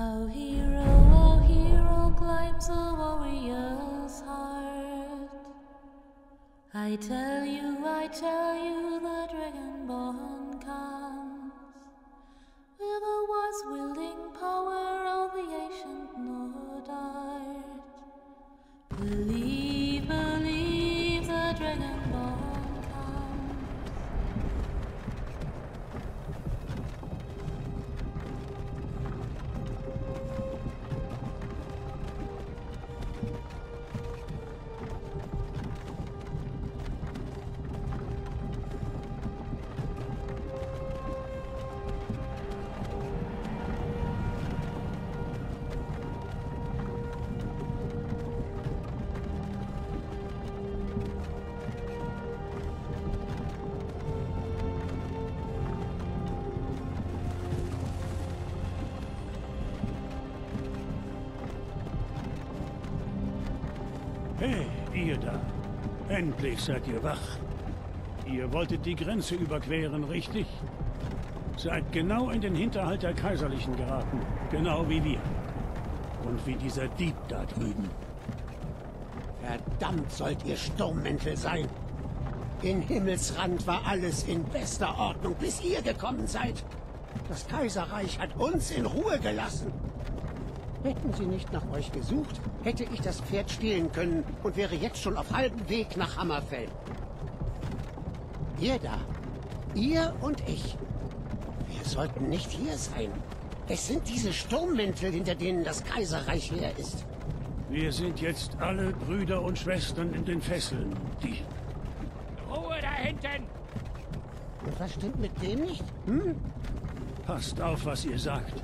Oh hero climbs a warrior's heart. I tell you, the dragonborn comes with a wise-wielding power of the ancient Nord art. Believe, believe, the dragonborn. Endlich seid ihr wach. Ihr wolltet die Grenze überqueren, richtig? Seid genau in den Hinterhalt der Kaiserlichen geraten, genau wie wir. Und wie dieser Dieb da drüben. Verdammt sollt ihr Sturmmäntel sein. In Himmelsrand war alles in bester Ordnung, bis ihr gekommen seid. Das Kaiserreich hat uns in Ruhe gelassen. Hätten sie nicht nach euch gesucht, hätte ich das Pferd stehlen können und wäre jetzt schon auf halbem Weg nach Hammerfell. Ihr da. Ihr und ich. Wir sollten nicht hier sein. Es sind diese Sturmmäntel, hinter denen das Kaiserreich her ist. Wir sind jetzt alle Brüder und Schwestern in den Fesseln. Die... Ruhe da hinten! Und was stimmt mit dem nicht? Hm? Passt auf, was ihr sagt.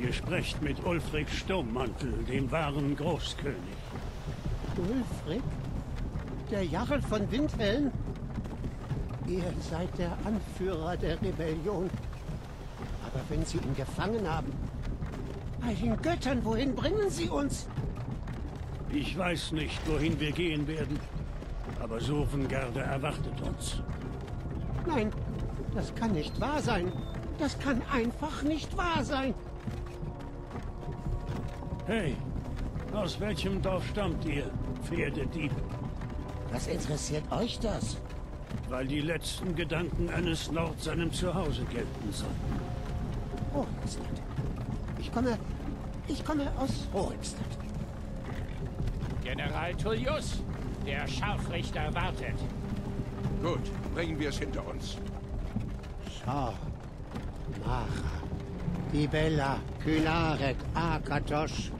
Ihr sprecht mit Ulfric Sturmmantel, dem wahren Großkönig. Ulfric? Der Jarl von Windhelm? Ihr seid der Anführer der Rebellion. Aber wenn sie ihn gefangen haben... Bei den Göttern, wohin bringen sie uns? Ich weiß nicht, wohin wir gehen werden. Aber Sovengarde erwartet uns. Nein, das kann nicht wahr sein. Das kann einfach nicht wahr sein. Hey, aus welchem Dorf stammt ihr, Pferdedieb? Was interessiert euch das? Weil die letzten Gedanken eines Nord seinem Zuhause gelten sollten. Rothwardone. Ich komme aus Rothwardone. General Tullius, der Scharfrichter wartet. Gut, bringen wir es hinter uns. Schau, Mara. Ibella, Kylaret, Akatosh,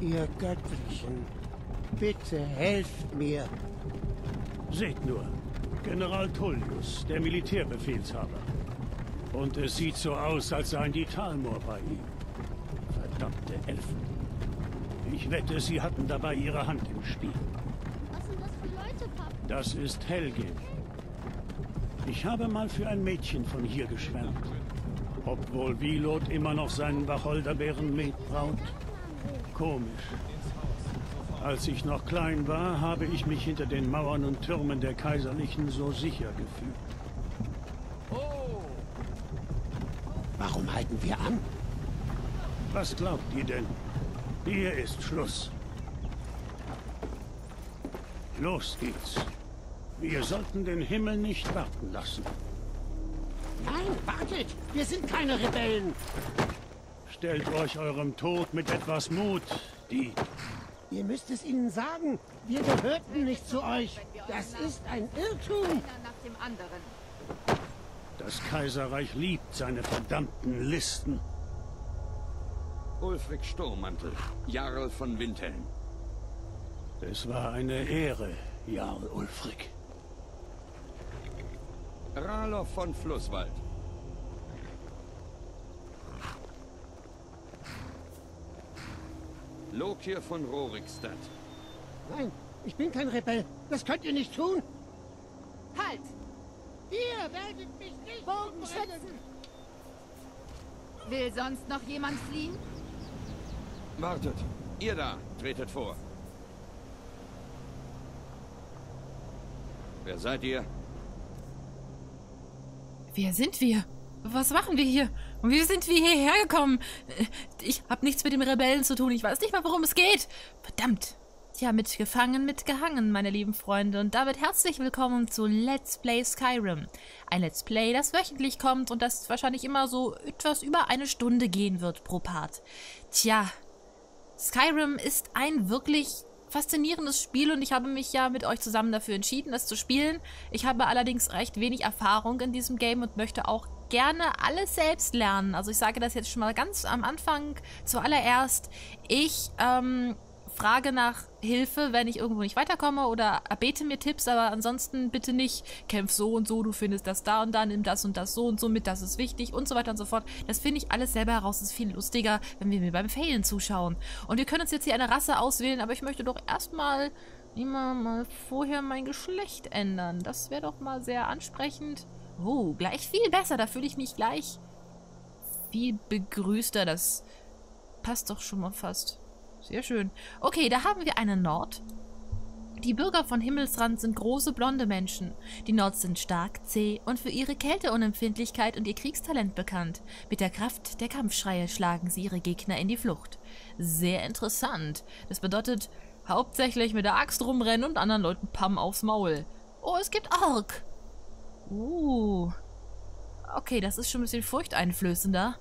ihr Göttlichen, bitte helft mir. Seht nur, General Tullius, der Militärbefehlshaber. Und es sieht so aus, als seien die Talmor bei ihm. Verdammte Elfen. Ich wette, sie hatten dabei ihre Hand im Spiel. Was sind das für Leute, Papa? Das ist Helgen. Ich habe mal für ein Mädchen von hier geschwärmt. Obwohl Wilot immer noch seinen Wacholderbeeren mitbraut. Komisch. Als ich noch klein war, habe ich mich hinter den Mauern und Türmen der Kaiserlichen so sicher gefühlt. Warum halten wir an? Was glaubt ihr denn? Hier ist Schluss. Los geht's. Wir sollten den Himmel nicht warten lassen. Nein, wartet! Wir sind keine Rebellen! Stellt euch eurem Tod mit etwas Mut, die... Ihr müsst es ihnen sagen, wir gehörten nicht zu euch. Das ist ein Irrtum! Das Kaiserreich liebt seine verdammten Listen. Ulfric Sturmmantel, Jarl von Windhelm. Es war eine Ehre, Jarl Ulfric. Ralof von Flusswald. Lokir von Rorikstadt. Nein, ich bin kein Rebell. Das könnt ihr nicht tun. Halt! Ihr werdet mich nicht bogenschützen! Will sonst noch jemand fliehen? Wartet. Ihr da, tretet vor. Wer seid ihr? Wer sind wir? Was machen wir hier? Und wie sind wir hierher gekommen? Ich habe nichts mit den Rebellen zu tun. Ich weiß nicht mal, worum es geht. Verdammt. Ja, mitgefangen, mitgehangen, meine lieben Freunde. Und damit herzlich willkommen zu Let's Play Skyrim. Ein Let's Play, das wöchentlich kommt und das wahrscheinlich immer so etwas über eine Stunde gehen wird pro Part. Tja, Skyrim ist ein wirklich faszinierendes Spiel und ich habe mich ja mit euch zusammen dafür entschieden, das zu spielen. Ich habe allerdings recht wenig Erfahrung in diesem Game und möchte auch gerne alles selbst lernen. Also ich sage das jetzt schon mal ganz am Anfang zuallererst. Ich, frage nach Hilfe, wenn ich irgendwo nicht weiterkomme oder erbete mir Tipps, aber ansonsten bitte nicht, kämpf so und so, du findest das da und da, nimm das und das so und so mit, das ist wichtig und so weiter und so fort. Das finde ich alles selber heraus, das ist viel lustiger, wenn wir mir beim Failen zuschauen. Und wir können uns jetzt hier eine Rasse auswählen, aber ich möchte doch erstmal immer mal vorher mein Geschlecht ändern. Das wäre doch mal sehr ansprechend. Oh, gleich viel besser, da fühle ich mich gleich viel begrüßter, das passt doch schon mal fast. Sehr schön. Okay, da haben wir eine Nord. Die Bürger von Himmelsrand sind große, blonde Menschen. Die Nords sind stark, zäh und für ihre Kälteunempfindlichkeit und ihr Kriegstalent bekannt. Mit der Kraft der Kampfschreie schlagen sie ihre Gegner in die Flucht. Sehr interessant. Das bedeutet, hauptsächlich mit der Axt rumrennen und anderen Leuten Pam aufs Maul. Oh, es gibt Ork. Okay, das ist schon ein bisschen furchteinflößender.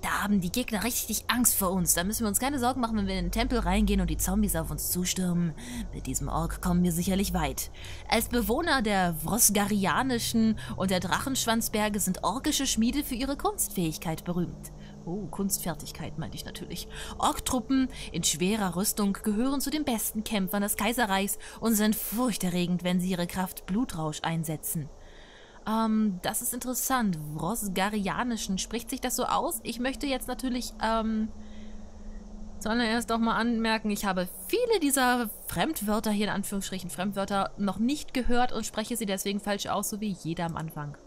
Da haben die Gegner richtig Angst vor uns. Da müssen wir uns keine Sorgen machen, wenn wir in den Tempel reingehen und die Zombies auf uns zustürmen. Mit diesem Ork kommen wir sicherlich weit. Als Bewohner der Vrosgarianischen und der Drachenschwanzberge sind orkische Schmiede für ihre Kunstfähigkeit berühmt. Oh, Kunstfertigkeit meinte ich natürlich. Orktruppen in schwerer Rüstung gehören zu den besten Kämpfern des Kaiserreichs und sind furchterregend, wenn sie ihre Kraft Blutrausch einsetzen. Das ist interessant. Vrosgarianischen. Spricht sich das so aus? Ich möchte jetzt natürlich zuallererst auch mal anmerken, ich habe viele dieser Fremdwörter, hier in Anführungsstrichen Fremdwörter, noch nicht gehört und spreche sie deswegen falsch aus, so wie jeder am Anfang.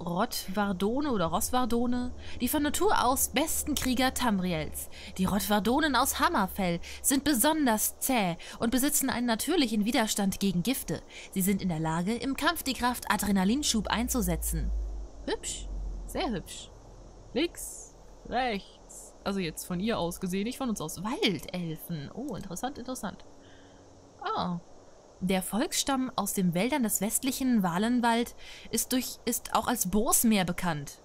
Rothwardone oder Rothwardone, die von Natur aus besten Krieger Tamriels. Die Rothwardonen aus Hammerfell sind besonders zäh und besitzen einen natürlichen Widerstand gegen Gifte. Sie sind in der Lage, im Kampf die Kraft Adrenalinschub einzusetzen. Hübsch, sehr hübsch. Links, rechts. Also jetzt von ihr aus gesehen, nicht von uns aus. Waldelfen. Oh, interessant, interessant. Ah. Der Volksstamm aus den Wäldern des westlichen Valenwald ist auch als Bosmer bekannt.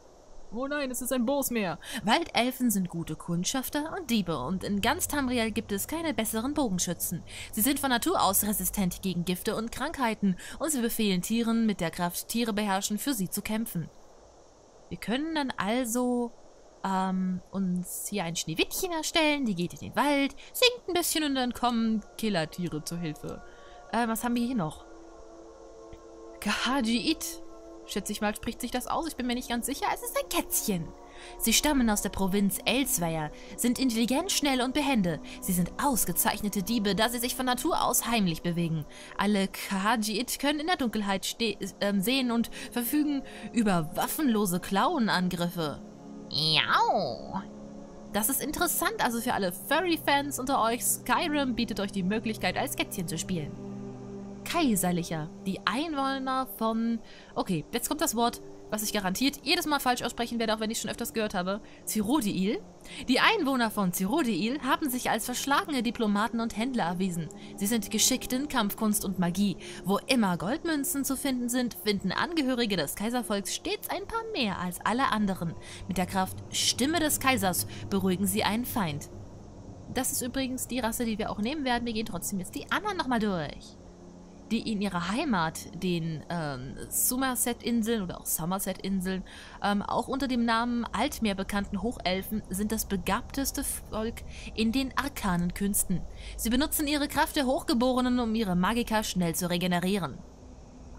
Oh nein, es ist ein Bosmer. Waldelfen sind gute Kundschafter und Diebe und in ganz Tamriel gibt es keine besseren Bogenschützen. Sie sind von Natur aus resistent gegen Gifte und Krankheiten und sie befehlen Tieren, mit der Kraft Tiere beherrschen, für sie zu kämpfen. Wir können dann also uns hier ein Schneewittchen erstellen, die geht in den Wald, singt ein bisschen und dann kommen Killertiere zur Hilfe. Was haben wir hier noch? Khajiit. Schätze ich mal, spricht sich das aus? Ich bin mir nicht ganz sicher. Es ist ein Kätzchen. Sie stammen aus der Provinz Elsweyer, sind intelligent, schnell und behende. Sie sind ausgezeichnete Diebe, da sie sich von Natur aus heimlich bewegen. Alle Khajiit können in der Dunkelheit sehen und verfügen über waffenlose Klauenangriffe. Miau. Das ist interessant, also für alle Furry-Fans unter euch. Skyrim bietet euch die Möglichkeit, als Kätzchen zu spielen. Kaiserlicher. Die Einwohner von... Okay, jetzt kommt das Wort, was ich garantiert jedes Mal falsch aussprechen werde, auch wenn ich es schon öfters gehört habe. Cyrodiil. Die Einwohner von Cyrodiil haben sich als verschlagene Diplomaten und Händler erwiesen. Sie sind geschickt in Kampfkunst und Magie. Wo immer Goldmünzen zu finden sind, finden Angehörige des Kaiservolks stets ein paar mehr als alle anderen. Mit der Kraft Stimme des Kaisers beruhigen sie einen Feind. Das ist übrigens die Rasse, die wir auch nehmen werden. Wir gehen trotzdem jetzt die anderen nochmal durch. Die in ihrer Heimat, den Summerset-Inseln oder auch Summerset-Inseln, auch unter dem Namen Altmeer bekannten Hochelfen, sind das begabteste Volk in den arkanen Künsten. Sie benutzen ihre Kraft der Hochgeborenen, um ihre Magiker schnell zu regenerieren.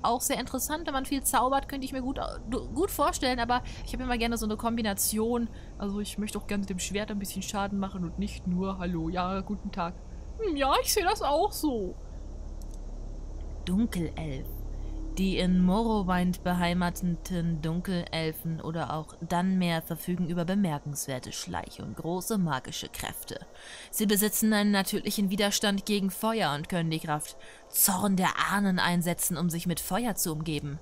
Auch sehr interessant, wenn man viel zaubert, könnte ich mir gut vorstellen, aber ich habe immer gerne so eine Kombination. Also ich möchte auch gerne mit dem Schwert ein bisschen Schaden machen und nicht nur, hallo, ja, guten Tag. Hm, ja, ich sehe das auch so. Dunkelelf. Die in Morrowind beheimateten Dunkelelfen oder auch Dunmer verfügen über bemerkenswerte Schleiche und große magische Kräfte. Sie besitzen einen natürlichen Widerstand gegen Feuer und können die Kraft Zorn der Ahnen einsetzen, um sich mit Feuer zu umgeben.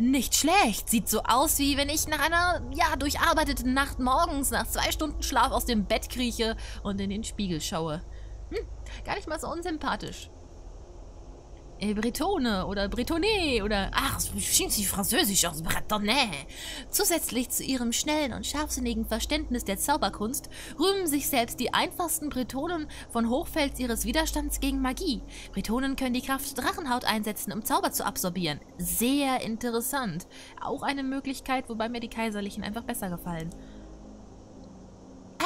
Nicht schlecht. Sieht so aus, wie wenn ich nach einer, ja, durcharbeiteten Nacht morgens nach 2 Stunden Schlaf aus dem Bett krieche und in den Spiegel schaue. Hm, gar nicht mal so unsympathisch. Bretone oder Bretonnet oder... Ach, schien sie französisch aus Bretonnet. Zusätzlich zu ihrem schnellen und scharfsinnigen Verständnis der Zauberkunst rühmen sich selbst die einfachsten Bretonen von Hochfels ihres Widerstands gegen Magie. Bretonen können die Kraft Drachenhaut einsetzen, um Zauber zu absorbieren. Sehr interessant. Auch eine Möglichkeit, wobei mir die Kaiserlichen einfach besser gefallen.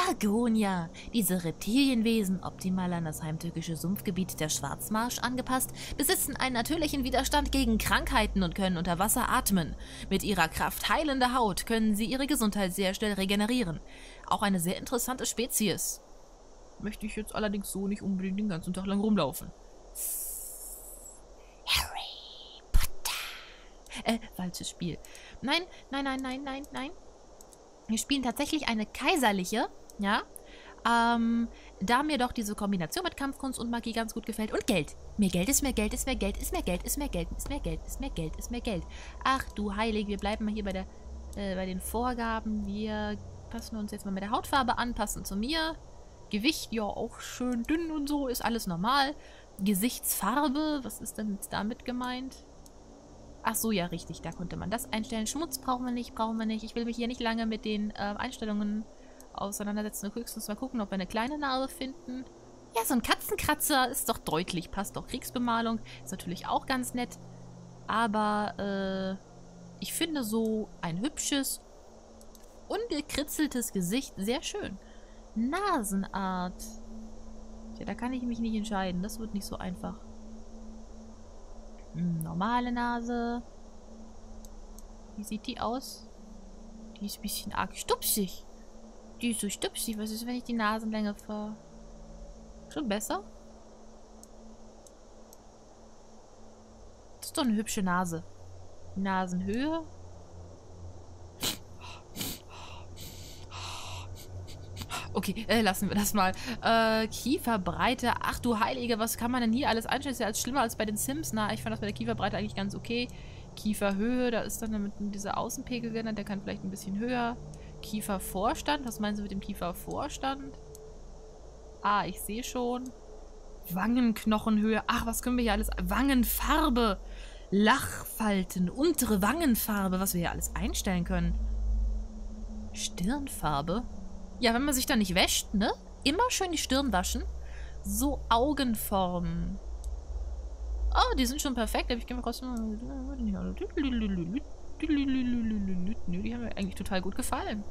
Argonia. Diese Reptilienwesen, optimal an das heimtückische Sumpfgebiet der Schwarzmarsch angepasst, besitzen einen natürlichen Widerstand gegen Krankheiten und können unter Wasser atmen. Mit ihrer Kraft heilender Haut können sie ihre Gesundheit sehr schnell regenerieren. Auch eine sehr interessante Spezies. Möchte ich jetzt allerdings so nicht unbedingt den ganzen Tag lang rumlaufen. Harry Potter. Falsches Spiel. Nein, nein, nein, nein, nein, nein. Wir spielen tatsächlich eine Kaiserliche, ja, da mir doch diese Kombination mit Kampfkunst und Magie ganz gut gefällt. Und Geld. Mehr Geld ist mehr Geld, ist mehr Geld, ist mehr Geld, ist mehr Geld, ist mehr Geld, ist mehr Geld, ist mehr Geld. Ach du Heilige, wir bleiben mal hier bei der, bei den Vorgaben. Wir passen uns jetzt mal mit der Hautfarbe an, passen zu mir. Gewicht, ja, auch schön dünn und so, ist alles normal. Gesichtsfarbe, was ist denn jetzt damit gemeint? Ach so, ja, richtig, da konnte man das einstellen. Schmutz brauchen wir nicht, brauchen wir nicht. Ich will mich hier nicht lange mit den Einstellungen auseinandersetzen. Höchstens mal gucken, ob wir eine kleine Narbe finden. Ja, so ein Katzenkratzer ist doch deutlich, passt doch. Kriegsbemalung ist natürlich auch ganz nett. Aber ich finde so ein hübsches, ungekritzeltes Gesicht sehr schön. Nasenart. Tja, da kann ich mich nicht entscheiden. Das wird nicht so einfach. Normale Nase. Wie sieht die aus? Die ist ein bisschen arg stupsig. Die ist so stupsig. Was ist, wenn ich die Nasenlänge ver... Schon besser? Das ist doch eine hübsche Nase. Nasenhöhe. Okay, lassen wir das mal. Kieferbreite. Ach du Heilige, was kann man denn hier alles einstellen? Ist ja alles schlimmer als bei den Sims. Na, ich fand das bei der Kieferbreite eigentlich ganz okay. Kieferhöhe, da ist dann mit dieser Außenpegel genannt. Der kann vielleicht ein bisschen höher. Kiefervorstand. Was meinen Sie mit dem Kiefervorstand? Ah, ich sehe schon. Wangenknochenhöhe. Ach, was können wir hier alles... Wangenfarbe. Lachfalten. Untere Wangenfarbe. Was wir hier alles einstellen können. Stirnfarbe. Ja, wenn man sich da nicht wäscht, ne? Immer schön die Stirn waschen. So, Augenformen. Oh, die sind schon perfekt. Ich gehe mal raus. Die haben mir eigentlich total gut gefallen.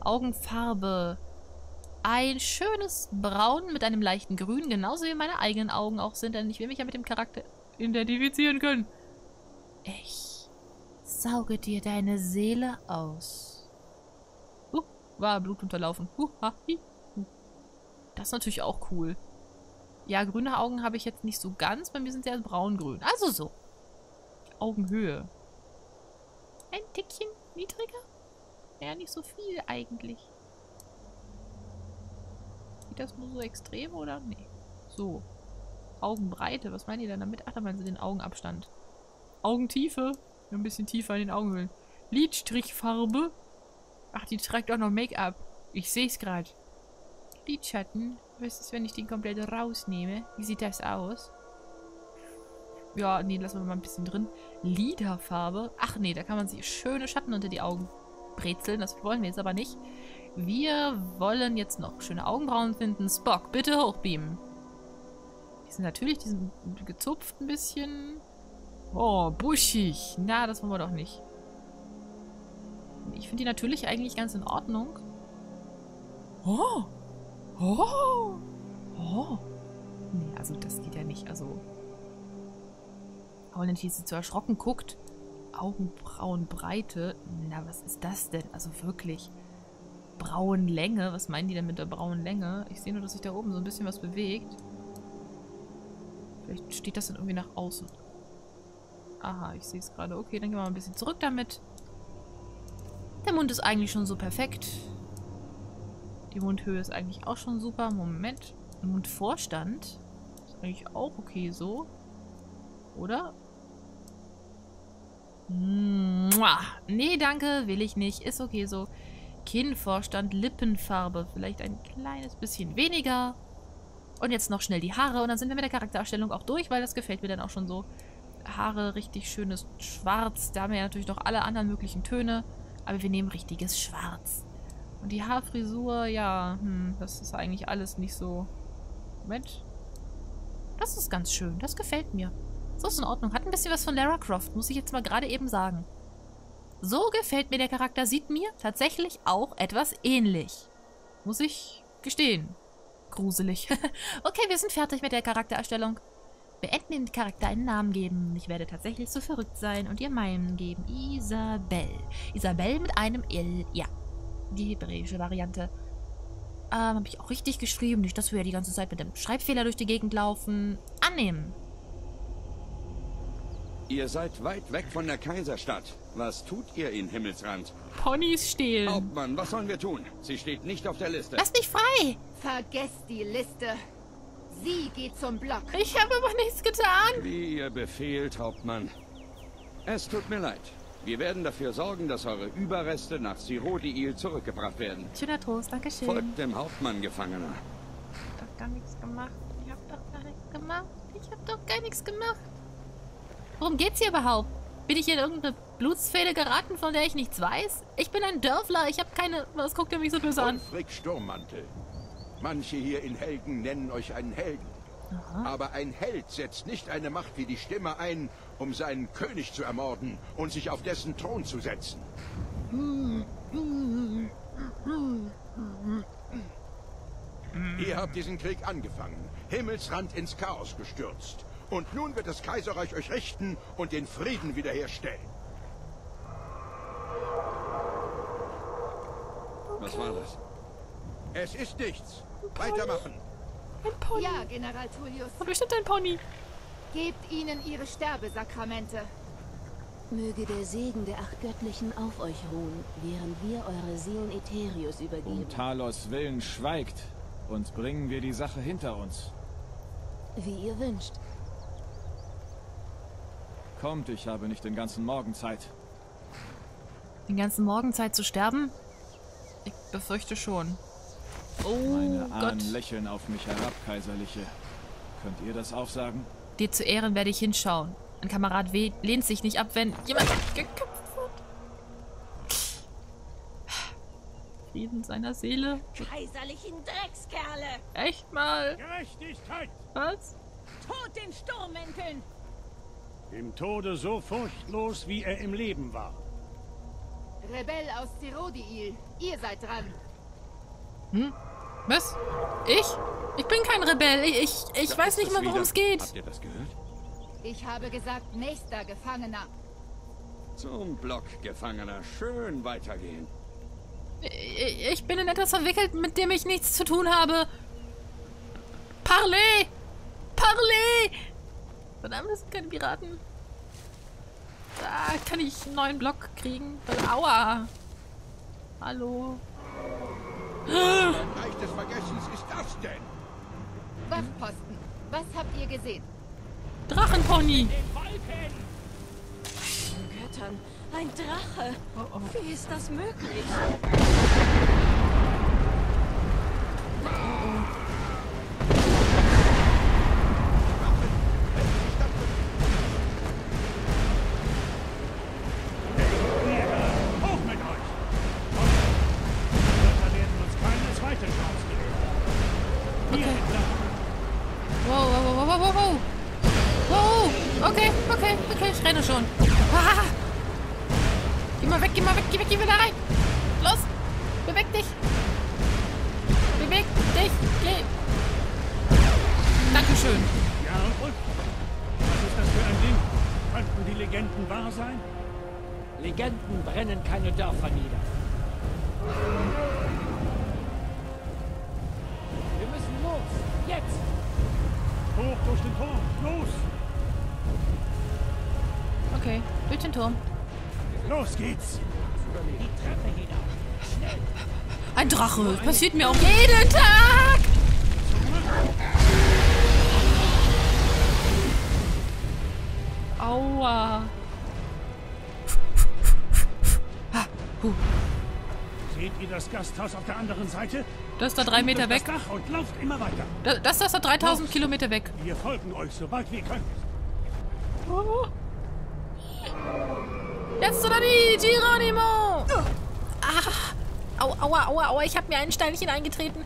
Augenfarbe. Ein schönes Braun mit einem leichten Grün. Genauso wie meine eigenen Augen auch sind. Denn ich will mich ja mit dem Charakter identifizieren können. Ich sauge dir deine Seele aus. War Blut unterlaufen. Das ist natürlich auch cool. Ja, grüne Augen habe ich jetzt nicht so ganz. Bei mir sind sie ja braungrün. Also so. Augenhöhe. Ein Tickchen niedriger? Ja, nicht so viel eigentlich. Sieht das nur so extrem, oder? Nee. So. Augenbreite. Was meinen die denn damit? Ach, da meinen sie den Augenabstand. Augentiefe. Ein bisschen tiefer in den Augenhöhlen. Lidstrichfarbe. Ach, die trägt auch noch Make-up. Ich sehe es gerade. Lidschatten. Was ist, wenn ich den komplett rausnehme? Wie sieht das aus? Ja, nee, lassen wir mal ein bisschen drin. Liderfarbe. Ach nee, da kann man sich schöne Schatten unter die Augen brezeln. Das wollen wir jetzt aber nicht. Wir wollen jetzt noch schöne Augenbrauen finden. Spock, bitte hochbeamen. Die sind natürlich, die sind gezupft ein bisschen. Oh, buschig. Na, das wollen wir doch nicht. Ich finde die natürlich eigentlich ganz in Ordnung. Oh! Oh! Oh! Nee, also das geht ja nicht. Also. Auch nicht, wie sie zu erschrocken guckt. Augenbrauenbreite. Na, was ist das denn? Also wirklich. Brauenlänge. Was meinen die denn mit der Brauenlänge? Ich sehe nur, dass sich da oben so ein bisschen was bewegt. Vielleicht steht das dann irgendwie nach außen. Aha, ich sehe es gerade. Okay, dann gehen wir mal ein bisschen zurück damit. Der Mund ist eigentlich schon so perfekt. Die Mundhöhe ist eigentlich auch schon super. Moment. Mundvorstand ist eigentlich auch okay so. Oder? Nee, danke, will ich nicht. Ist okay so. Kinnvorstand, Lippenfarbe. Vielleicht ein kleines bisschen weniger. Und jetzt noch schnell die Haare. Und dann sind wir mit der Charaktererstellung auch durch, weil das gefällt mir dann auch schon so. Haare, richtig schönes Schwarz. Da haben wir ja natürlich noch alle anderen möglichen Töne. Aber wir nehmen richtiges Schwarz. Und die Haarfrisur, ja, das ist eigentlich alles nicht so... Moment. Das ist ganz schön. Das gefällt mir. So ist in Ordnung. Hat ein bisschen was von Lara Croft, muss ich jetzt mal gerade eben sagen. So gefällt mir der Charakter. Sieht mir tatsächlich auch etwas ähnlich. Muss ich gestehen. Gruselig. Okay, wir sind fertig mit der Charaktererstellung. Beenden den Charakter einen Namen geben. Ich werde tatsächlich so verrückt sein und ihr meinen geben. Isabel. Isabel mit einem L. Ja. Die hebräische Variante. Habe ich auch richtig geschrieben. Nicht, dass wir ja die ganze Zeit mit dem Schreibfehler durch die Gegend laufen. Annehmen. Ihr seid weit weg von der Kaiserstadt. Was tut ihr in Himmelsrand? Ponys stehlen. Hauptmann, was sollen wir tun? Sie steht nicht auf der Liste. Lass mich frei! Vergesst die Liste. Sie geht zum Block. Ich habe aber nichts getan. Wie ihr befehlt, Hauptmann. Es tut mir leid. Wir werden dafür sorgen, dass eure Überreste nach Cyrodiil zurückgebracht werden. Schöner Trost, danke schön. Folgt dem Hauptmann, Gefangener. Ich hab doch gar nichts gemacht. Ich hab doch gar nichts gemacht. Ich hab doch gar nichts gemacht. Worum geht's hier überhaupt? Bin ich in irgendeine Blutsfehde geraten, von der ich nichts weiß? Ich bin ein Dörfler, ich habe keine... Was guckt ihr mich so böse an? Ulfric Sturmmantel. Manche hier in Helgen nennen euch einen Helden. Aha. Aber ein Held setzt nicht eine Macht wie die Stimme ein, um seinen König zu ermorden und sich auf dessen Thron zu setzen. Ihr habt diesen Krieg angefangen, Himmelsrand ins Chaos gestürzt. Und nun wird das Kaiserreich euch richten und den Frieden wiederherstellen. Okay. Was war das? Es ist nichts. Weitermachen. Ein Pony. Ja, General Tullius. Aber bestimmt ein Pony. Gebt ihnen ihre Sterbesakramente. Möge der Segen der 8 Göttlichen auf euch ruhen, während wir eure Seelen Aetherius übergeben. Um Talos Willen schweigt und bringen wir die Sache hinter uns. Wie ihr wünscht. Kommt, ich habe nicht den ganzen Morgen Zeit. Den ganzen Morgen Zeit zu sterben? Ich befürchte schon. Oh, meine Ahnen lächeln auf mich herab, Kaiserliche. Könnt ihr das aufsagen? Dir zu Ehren werde ich hinschauen. Ein Kamerad lehnt sich nicht ab, wenn jemand geköpft wird. Frieden seiner Seele. Kaiserlichen Dreckskerle! Echt mal? Gerechtigkeit! Was? Tod den Sturmmänteln! Im Tode so furchtlos, wie er im Leben war. Rebell aus Cyrodiil, ihr seid dran. Hm? Was? Ich? Ich bin kein Rebell. Ich weiß nicht mal, worum es geht. Habt ihr das gehört? Ich habe gesagt, nächster Gefangener. Zum Block, Gefangener. Schön weitergehen. Ich bin in etwas verwickelt, mit dem ich nichts zu tun habe. Parlez! Parlez! Verdammt, das sind keine Piraten. Da kann ich einen neuen Block kriegen. Aua! Hallo. Reich des Vergessens ist das denn? Waffposten, was habt ihr gesehen? Drachenpony! Göttern, ein Drache! Oh, oh. Wie ist das möglich? Oh, oh. Legenden brennen keine Dörfer nieder. Wir müssen los! Jetzt! Hoch durch den Turm! Los! Okay, durch den Turm. Los geht's! Die Treppe hinauf! Schnell! Ein Drache! Das passiert mir auch jeden Tag! Aua! Huh. Seht ihr das Gasthaus auf der anderen Seite? Das ist da 3 Meter weg. Das Dach und lauft immer weiter. Das ist da 3000 Kilometer weg. Wir folgen euch, sobald wir können. Oh. Jetzt oder nie, Geronimo! Ah. Au, aua, aua, aua. Ich habe mir ein Steinchen eingetreten.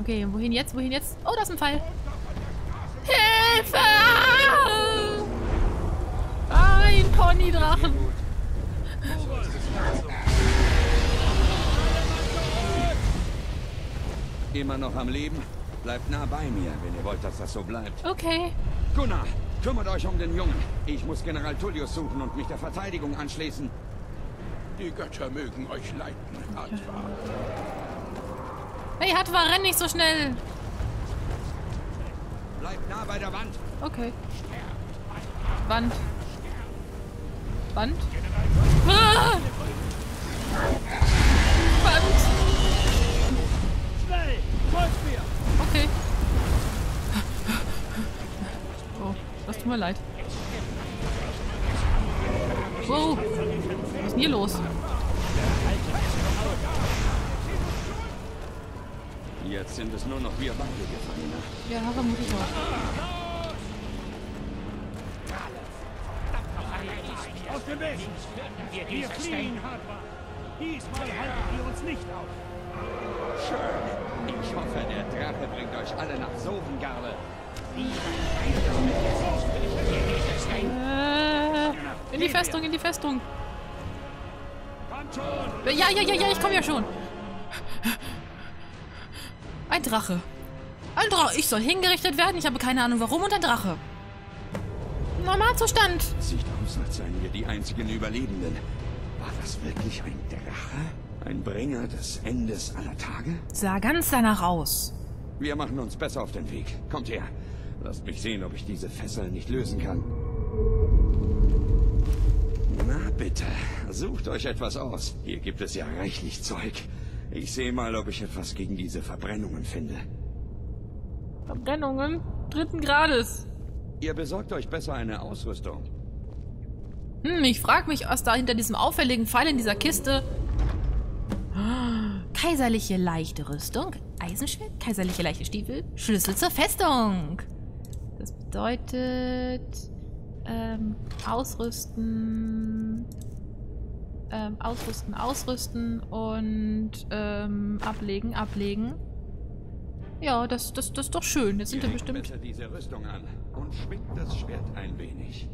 Okay, wohin jetzt? Wohin jetzt? Oh, das ist ein Pfeil. Hilfe! Ein Ponydrachen. Immer noch am Leben? Bleibt nah bei mir, wenn ihr wollt, dass das so bleibt. Okay. Gunnar, kümmert euch um den Jungen. Ich muss General Tullius suchen und mich der Verteidigung anschließen. Die Götter mögen euch leiten, Hadvar. Hey, Hadvar, renn nicht so schnell. Bleibt nah bei der Wand. Okay. Wand. Wand? Ah! Wand! Schnell! Folgt mir! Okay. Oh, das tut mir leid. Wow! Was ist denn hier los? Jetzt sind es nur noch wir beide Gefangene. Ja, vermutlich auch. Aus dem Weg! Wir fliehen, Hadvar! Diesmal halten wir uns nicht auf! Schön! Ich hoffe, der Drache bringt euch alle nach Sovengarde. In die Festung, in die Festung! Ja, ja, ja, ja, ich komme ja schon! Ein Drache! Ein Drache! Ich soll hingerichtet werden, ich habe keine Ahnung warum, und ein Drache! Normalzustand. Sieht aus, als seien wir die einzigen Überlebenden. War das wirklich ein Drache? Ein Bringer des Endes aller Tage? Sah ganz danach aus. Wir machen uns besser auf den Weg. Kommt her. Lasst mich sehen, ob ich diese Fesseln nicht lösen kann. Na bitte, sucht euch etwas aus. Hier gibt es ja reichlich Zeug. Ich sehe mal, ob ich etwas gegen diese Verbrennungen finde. Verbrennungen? 3. Grades. Ihr besorgt euch besser eine Ausrüstung. Hm, ich frage mich, was da hinter diesem auffälligen Pfeil in dieser Kiste... Kaiserliche leichte Rüstung, Eisenschild, kaiserliche leichte Stiefel, Schlüssel zur Festung. Das bedeutet... ausrüsten... ausrüsten, ausrüsten und... ablegen, ablegen. Ja, das ist doch schön. Jetzt sind wir bestimmt... Besser diese Rüstung an und schwingt das Schwert ein wenig.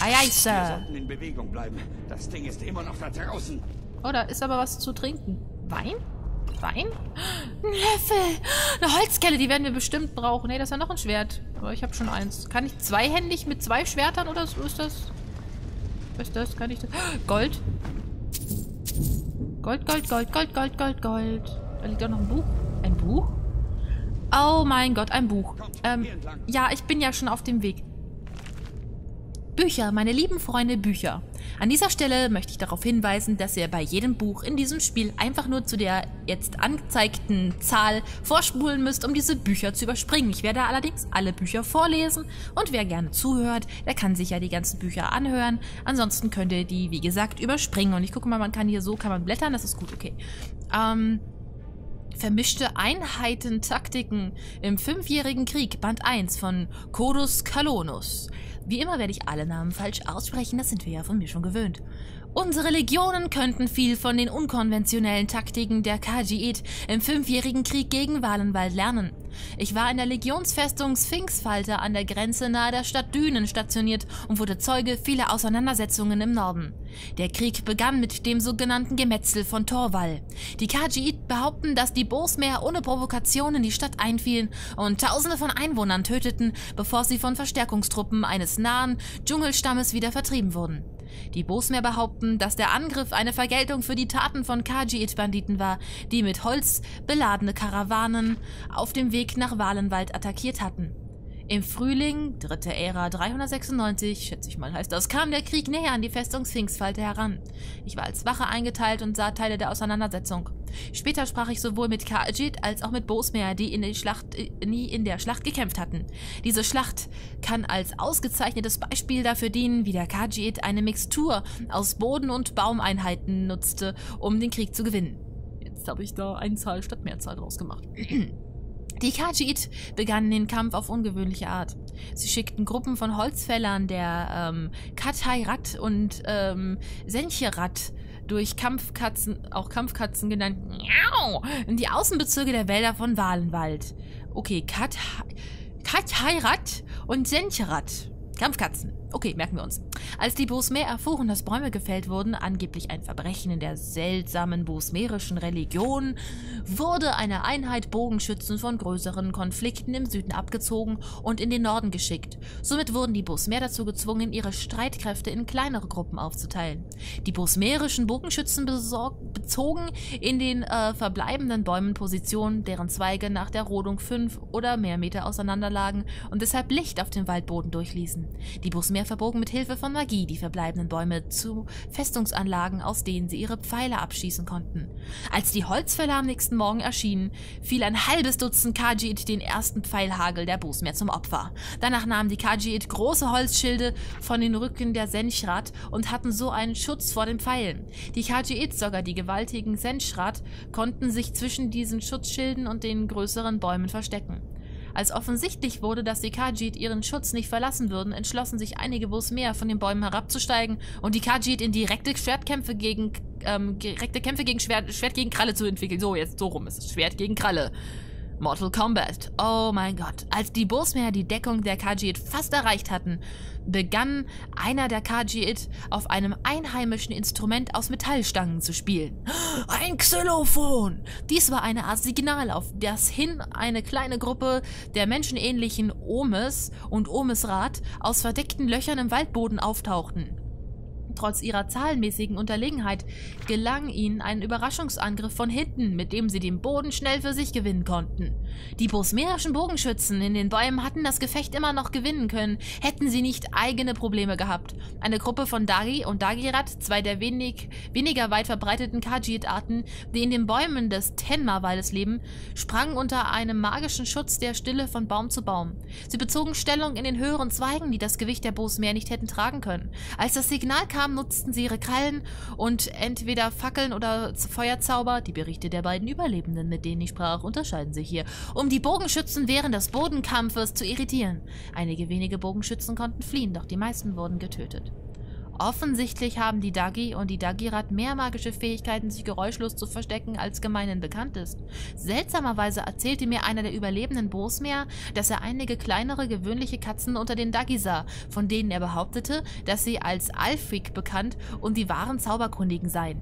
Ei, ei, Sir. Wir sollten in Bewegung bleiben. Das Ding ist immer noch da draußen. Oh, da ist aber was zu trinken. Wein? Wein? Ein Löffel! Eine Holzkelle, die werden wir bestimmt brauchen. Nee, das ist ja noch ein Schwert. Aber ich habe schon eins. Kann ich zweihändig mit 2 Schwertern oder so ist das? Was ist das? Kann ich das? Gold? Gold, Gold, Gold, Gold, Gold, Gold, Gold. Da liegt doch noch ein Buch. Ein Buch? Oh mein Gott, ein Buch. Ja, ich bin ja schon auf dem Weg. Bücher, meine lieben Freunde, Bücher. An dieser Stelle möchte ich darauf hinweisen, dass ihr bei jedem Buch in diesem Spiel einfach nur zu der jetzt angezeigten Zahl vorspulen müsst, um diese Bücher zu überspringen. Ich werde allerdings alle Bücher vorlesen und wer gerne zuhört, der kann sich ja die ganzen Bücher anhören. Ansonsten könnt ihr die, wie gesagt, überspringen. Und ich gucke mal, man kann hier so, kann man blättern, das ist gut, okay. Vermischte Einheiten, Taktiken im 5-jährigen Krieg, Band 1 von Codus Calonus. Wie immer werde ich alle Namen falsch aussprechen, das sind wir ja von mir schon gewöhnt. Unsere Legionen könnten viel von den unkonventionellen Taktiken der Khajiit im 5-jährigen Krieg gegen Valenwald lernen. Ich war in der Legionsfestung Sphinxfalter an der Grenze nahe der Stadt Dünen stationiert und wurde Zeuge vieler Auseinandersetzungen im Norden. Der Krieg begann mit dem sogenannten Gemetzel von Torwall. Die Khajiit behaupten, dass die Bosmer ohne Provokation in die Stadt einfielen und Tausende von Einwohnern töteten, bevor sie von Verstärkungstruppen eines nahen Dschungelstammes wieder vertrieben wurden. Die Bosmer behaupten, dass der Angriff eine Vergeltung für die Taten von Khajiit-Banditen war, die mit Holz beladene Karawanen auf dem Weg nach Valenwald attackiert hatten. Im Frühling, 3. Ära 396, schätze ich mal heißt das, kam der Krieg näher an die Festung Sphinxfalte heran. Ich war als Wache eingeteilt und sah Teile der Auseinandersetzung. Später sprach ich sowohl mit Khajiit als auch mit Bosmer, die nie in der Schlacht gekämpft hatten. Diese Schlacht kann als ausgezeichnetes Beispiel dafür dienen, wie der Khajiit eine Mixtur aus Boden- und Baumeinheiten nutzte, um den Krieg zu gewinnen. Jetzt habe ich da Einzahl statt Mehrzahl draus gemacht. Die Khajiit begannen den Kampf auf ungewöhnliche Art. Sie schickten Gruppen von Holzfällern der Katairat und Senche-raht durch Kampfkatzen, auch Kampfkatzen genannt, in die Außenbezirke der Wälder von Valenwald. Okay, Katairat und Senche-raht. Kampfkatzen. Okay, merken wir uns. Als die Bosmer erfuhren, dass Bäume gefällt wurden, angeblich ein Verbrechen in der seltsamen bosmerischen Religion, wurde eine Einheit Bogenschützen von größeren Konflikten im Süden abgezogen und in den Norden geschickt. Somit wurden die Bosmer dazu gezwungen, ihre Streitkräfte in kleinere Gruppen aufzuteilen. Die bosmerischen Bogenschützen bezogen in den verbleibenden Bäumen Positionen, deren Zweige nach der Rodung 5 oder mehr Meter auseinander lagen und deshalb Licht auf dem Waldboden durchließen. Die Bosmer verbogen mit Hilfe von Magie die verbleibenden Bäume zu Festungsanlagen, aus denen sie ihre Pfeile abschießen konnten. Als die Holzfäller am nächsten Morgen erschienen, fiel ein halbes Dutzend Khajiit den ersten Pfeilhagel der Bosmer zum Opfer. Danach nahmen die Khajiit große Holzschilde von den Rücken der Senche-raht und hatten so einen Schutz vor den Pfeilen. Die Khajiit, sogar die gewaltigen Senche-raht, konnten sich zwischen diesen Schutzschilden und den größeren Bäumen verstecken. Als offensichtlich wurde, dass die Khajiit ihren Schutz nicht verlassen würden, entschlossen sich einige Bosmer von den Bäumen herabzusteigen und die Khajiit in direkte Schwertkämpfe gegen Schwert gegen Kralle zu entwickeln. So, jetzt so rum ist es. Schwert gegen Kralle. Mortal Kombat. Oh mein Gott. Als die Bosmer die Deckung der Khajiit fast erreicht hatten, begann einer der Khajiit auf einem einheimischen Instrument aus Metallstangen zu spielen. Ein Xylophon! Dies war eine Art Signal, auf das hin eine kleine Gruppe der menschenähnlichen Omes und Omesrat aus verdeckten Löchern im Waldboden auftauchten. Trotz ihrer zahlenmäßigen Unterlegenheit gelang ihnen ein Überraschungsangriff von hinten, mit dem sie den Boden schnell für sich gewinnen konnten. Die bosmerischen Bogenschützen in den Bäumen hatten das Gefecht immer noch gewinnen können, hätten sie nicht eigene Probleme gehabt. Eine Gruppe von Dagi und Dagirat, zwei der weniger weit verbreiteten Khajiit-Arten, die in den Bäumen des Tenma-Waldes leben, sprangen unter einem magischen Schutz der Stille von Baum zu Baum. Sie bezogen Stellung in den höheren Zweigen, die das Gewicht der Bosmer nicht hätten tragen können. Als das Signal kam, nutzten sie ihre Krallen und entweder Fackeln oder Feuerzauber, die Berichte der beiden Überlebenden, mit denen ich sprach, unterscheiden sich hier, um die Bogenschützen während des Bodenkampfes zu irritieren. Einige wenige Bogenschützen konnten fliehen, doch die meisten wurden getötet. Offensichtlich haben die Dagi und die Dagirat mehr magische Fähigkeiten, sich geräuschlos zu verstecken, als gemeinhin bekannt ist. Seltsamerweise erzählte mir einer der überlebenden Bosmer, dass er einige kleinere, gewöhnliche Katzen unter den Dagi sah, von denen er behauptete, dass sie als Ulfric bekannt und die wahren Zauberkundigen seien.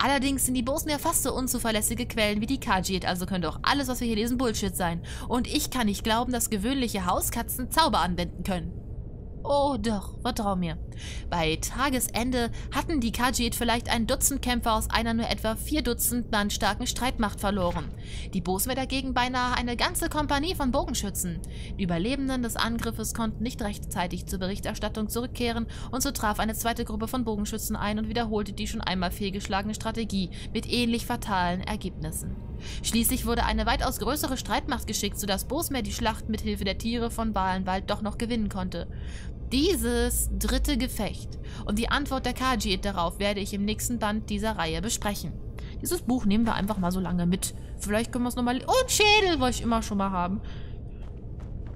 Allerdings sind die Bosmer fast so unzuverlässige Quellen wie die Khajiit, also könnte auch alles, was wir hier lesen, Bullshit sein. Und ich kann nicht glauben, dass gewöhnliche Hauskatzen Zauber anwenden können. Oh doch, vertrau mir. Bei Tagesende hatten die Khajiit vielleicht ein Dutzend Kämpfer aus einer nur etwa 4 Dutzend Mann starken Streitmacht verloren. Die Bosmer dagegen beinahe eine ganze Kompanie von Bogenschützen. Die Überlebenden des Angriffes konnten nicht rechtzeitig zur Berichterstattung zurückkehren und so traf eine zweite Gruppe von Bogenschützen ein und wiederholte die schon einmal fehlgeschlagene Strategie mit ähnlich fatalen Ergebnissen. Schließlich wurde eine weitaus größere Streitmacht geschickt, sodass Bosmer die Schlacht mit Hilfe der Tiere von Valenwald doch noch gewinnen konnte. Dieses dritte Gefecht und die Antwort der Khajiit darauf werde ich im nächsten Band dieser Reihe besprechen. Dieses Buch nehmen wir einfach mal so lange mit. Vielleicht können wir es nochmal... Und Schädel wollte ich immer schon mal haben.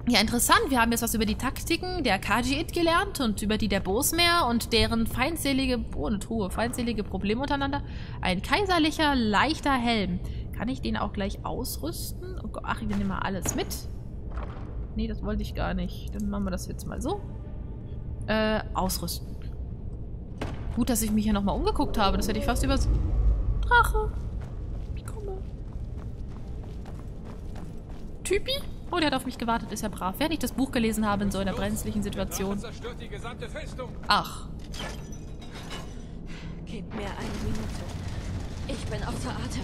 Ja, interessant. Wir haben jetzt was über die Taktiken der Khajiit gelernt und über die der Bosmer und deren feindselige... Oh, eine Truhe. Feindselige Probleme untereinander. Ein kaiserlicher, leichter Helm. Kann ich den auch gleich ausrüsten? Oh Gott, ach, ich nehme mal alles mit. Nee, das wollte ich gar nicht. Dann machen wir das jetzt mal so. Ausrüsten. Gut, dass ich mich hier nochmal umgeguckt habe. Das hätte ich fast übers... Drache. Ich komme. Typi? Oh, der hat auf mich gewartet. Ist ja brav. Während ich das Buch gelesen habe in so einer brenzlichen Situation. Ach. Gebt mir eine Minute. Ich bin außer Atem.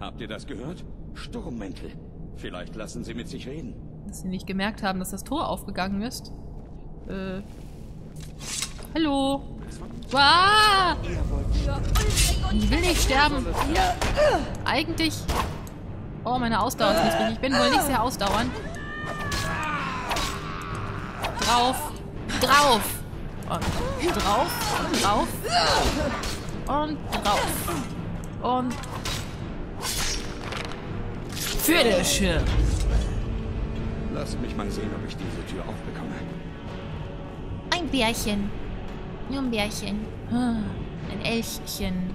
Habt ihr das gehört? Sturmmäntel. Vielleicht lassen sie mit sich reden. Dass sie nicht gemerkt haben, dass das Tor aufgegangen ist. Hallo? Wow! Ich will nicht sterben. Eigentlich... Oh, meine Ausdauer ist nicht richtig. Ich bin wohl nicht sehr ausdauernd. Drauf. Drauf. Und drauf. Und drauf. Und drauf. Und... Finish! Lasst mich mal sehen, ob ich diese Tür aufbekomme. Ein Bärchen. Nur ein Bärchen. Ein Elchchen.